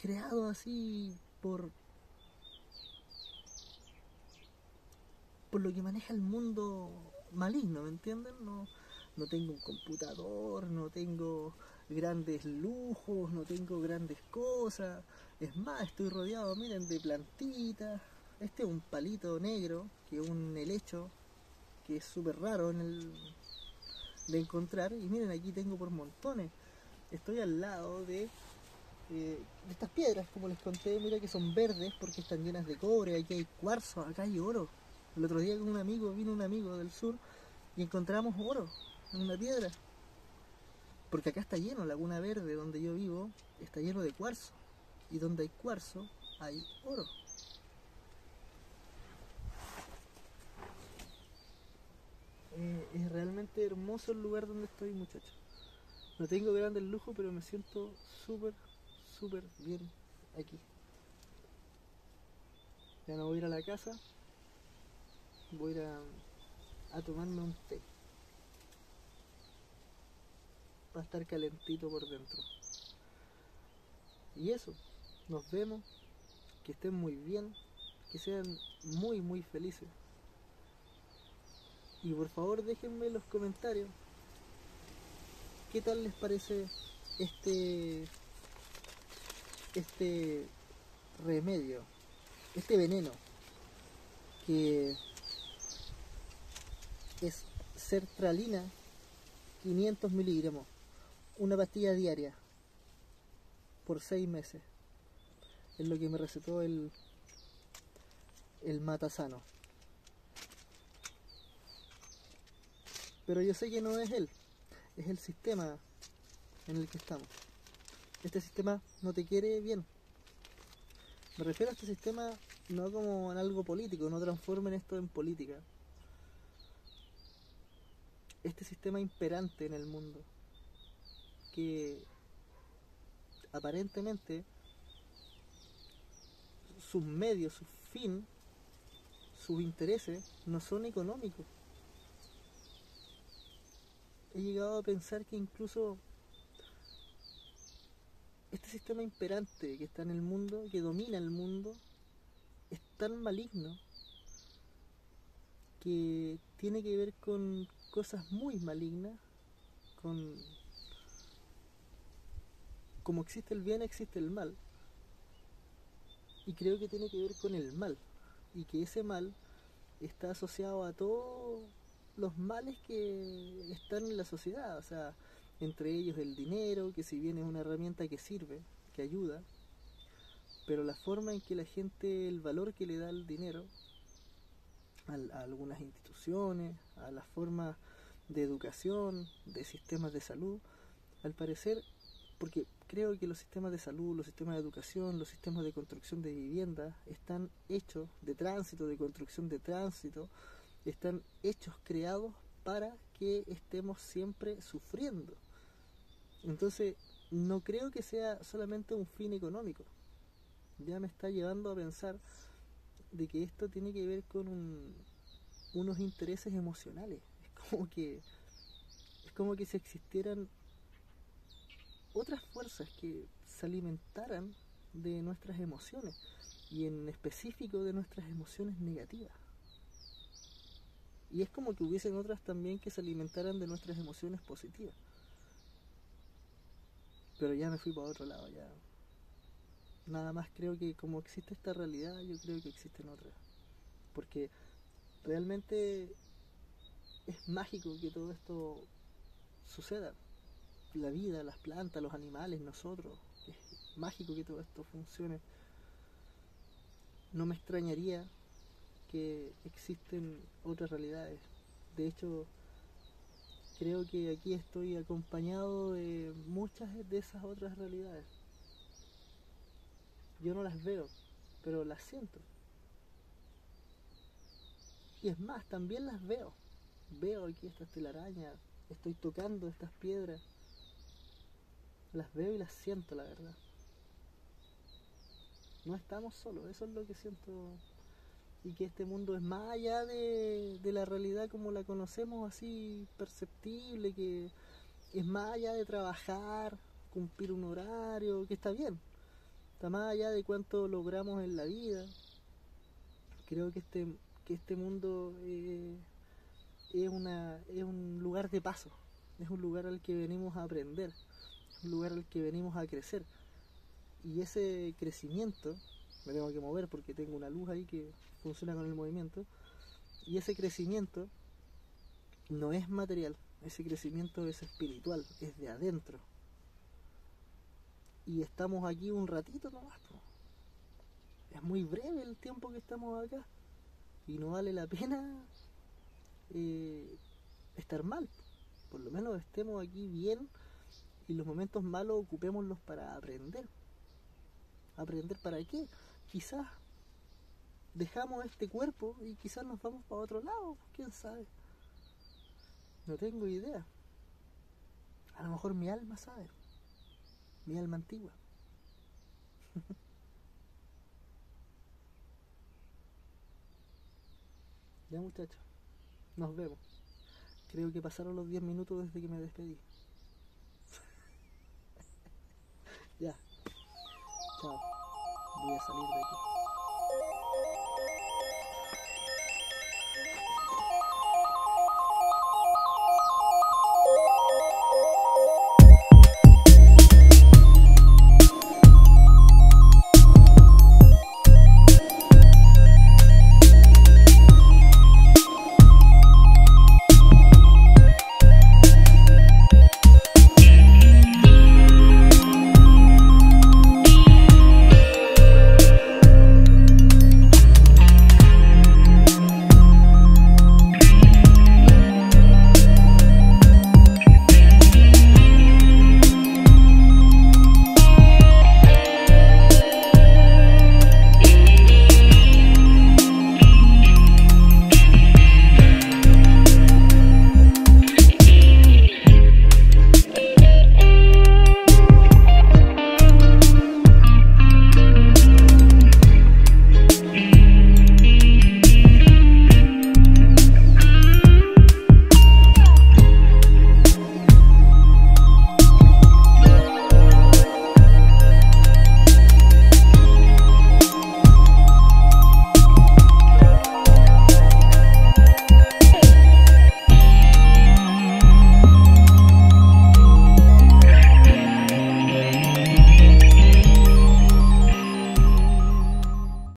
creado así por, por lo que maneja el mundo maligno, ¿me entienden? No, no tengo un computador, no tengo grandes lujos, no tengo grandes cosas. Es más, estoy rodeado, miren, de plantitas. Este es un palito negro, que es un helecho, que es súper raro en el, de encontrar. Y miren, aquí tengo por montones. Estoy al lado de, eh, de estas piedras, como les conté. Mira que son verdes porque están llenas de cobre. Aquí hay cuarzo, acá hay oro. El otro día con un amigo, vino un amigo del sur y encontramos oro en una piedra. Porque acá está lleno, Laguna Verde, donde yo vivo, está lleno de cuarzo. Y donde hay cuarzo, hay oro. Eh, es realmente hermoso el lugar donde estoy, muchachos. No tengo grandes lujos, pero me siento súper, súper bien aquí. Ya no voy a ir a la casa. Voy a ir a, a tomarme un té. Va a estar calentito por dentro. Y eso, nos vemos, que estén muy bien, que sean muy muy felices. Y por favor déjenme en los comentarios qué tal les parece este este remedio, este veneno, que es sertralina quinientos miligramos, una pastilla diaria por seis meses. Es lo que me recetó el el matasano, pero yo sé que no es él, es el sistema en el que estamos. Este sistema no te quiere bien. Me refiero a este sistema no como en algo político, no transformen esto en política. Este sistema imperante en el mundo, que aparentemente sus medios, sus fin, sus intereses no son económicos. He llegado a pensar que incluso este sistema imperante que está en el mundo, que domina el mundo, es tan maligno que tiene que ver con cosas muy malignas, con... Como existe el bien, existe el mal. Y creo que tiene que ver con el mal. Y que ese mal está asociado a todos los males que están en la sociedad. O sea, entre ellos el dinero, que si bien es una herramienta que sirve, que ayuda, pero la forma en que la gente, el valor que le da el dinero a, a algunas instituciones, a las formas de educación, de sistemas de salud, al parecer... Porque creo que los sistemas de salud, los sistemas de educación, los sistemas de construcción de vivienda están hechos de tránsito, de construcción de tránsito, están hechos, creados para que estemos siempre sufriendo. Entonces, no creo que sea solamente un fin económico. Ya me está llevando a pensar de que esto tiene que ver con un, unos intereses emocionales. Es como que, es como que si existieran otras fuerzas que se alimentaran de nuestras emociones, y en específico de nuestras emociones negativas. Y es como que hubiesen otras también que se alimentaran de nuestras emociones positivas. Pero ya me fui para otro lado, ya. Nada más, creo que como existe esta realidad, yo creo que existen otras. Porque realmente es mágico que todo esto suceda. La vida, las plantas, los animales, nosotros. Es mágico que todo esto funcione. No me extrañaría que existen otras realidades. De hecho, creo que aquí estoy acompañado de muchas de esas otras realidades. Yo no las veo, pero las siento. Y es más, también las veo. Veo aquí estas telarañas, estoy tocando estas piedras. Las veo y las siento, la verdad. No estamos solos, eso es lo que siento. Y que este mundo es más allá de, de la realidad como la conocemos, así perceptible, que es más allá de trabajar, cumplir un horario, que está bien. Está más allá de cuánto logramos en la vida. Creo que este, que este mundo eh, es, una, es un lugar de paso, es un lugar al que venimos a aprender, es un lugar al que venimos a crecer. Y ese crecimiento, me tengo que mover porque tengo una luz ahí que funciona con el movimiento, y ese crecimiento no es material, ese crecimiento es espiritual, es de adentro. Y estamos aquí un ratito nomás, es muy breve el tiempo que estamos acá, y no vale la pena eh, estar mal. Por lo menos estemos aquí bien, y los momentos malos ocupémoslos para aprender. ¿Aprender para qué? Quizás dejamos este cuerpo y quizás nos vamos para otro lado, quién sabe. No tengo idea. A lo mejor mi alma sabe, mi alma antigua. Ya, muchachos, nos vemos. Creo que pasaron los diez minutos desde que me despedí. Ya. Chao. Voy a salir de aquí.